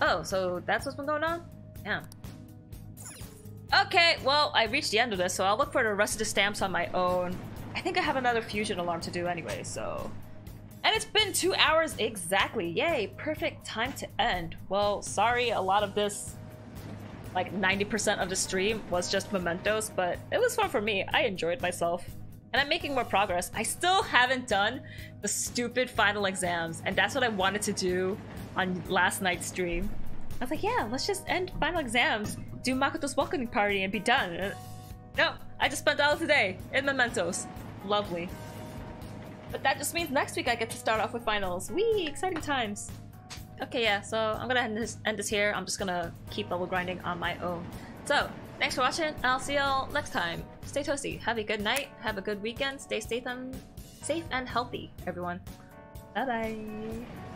Oh, so that's what's been going on? Yeah. Okay, well, I reached the end of this, so I'll look for the rest of the stamps on my own. I think I have another fusion alarm to do anyway, so... And it's been 2 hours exactly. Yay, perfect time to end. Well, sorry, a lot of this, like 90% of the stream was just Mementos, but it was fun for me. I enjoyed myself. And I'm making more progress. I still haven't done the stupid final exams, and that's what I wanted to do on last night's stream. I was like, yeah, let's just end final exams, do Makoto's welcoming party, and be done. And no, I just spent all today in Mementos. Lovely. But that just means next week I get to start off with finals. Whee! Exciting times. Okay, yeah, so I'm gonna end this here. I'm just gonna keep level grinding on my own. So, thanks for watching, and I'll see y'all next time. Stay toasty, have a good night, have a good weekend, stay safe and healthy, everyone. Bye-bye.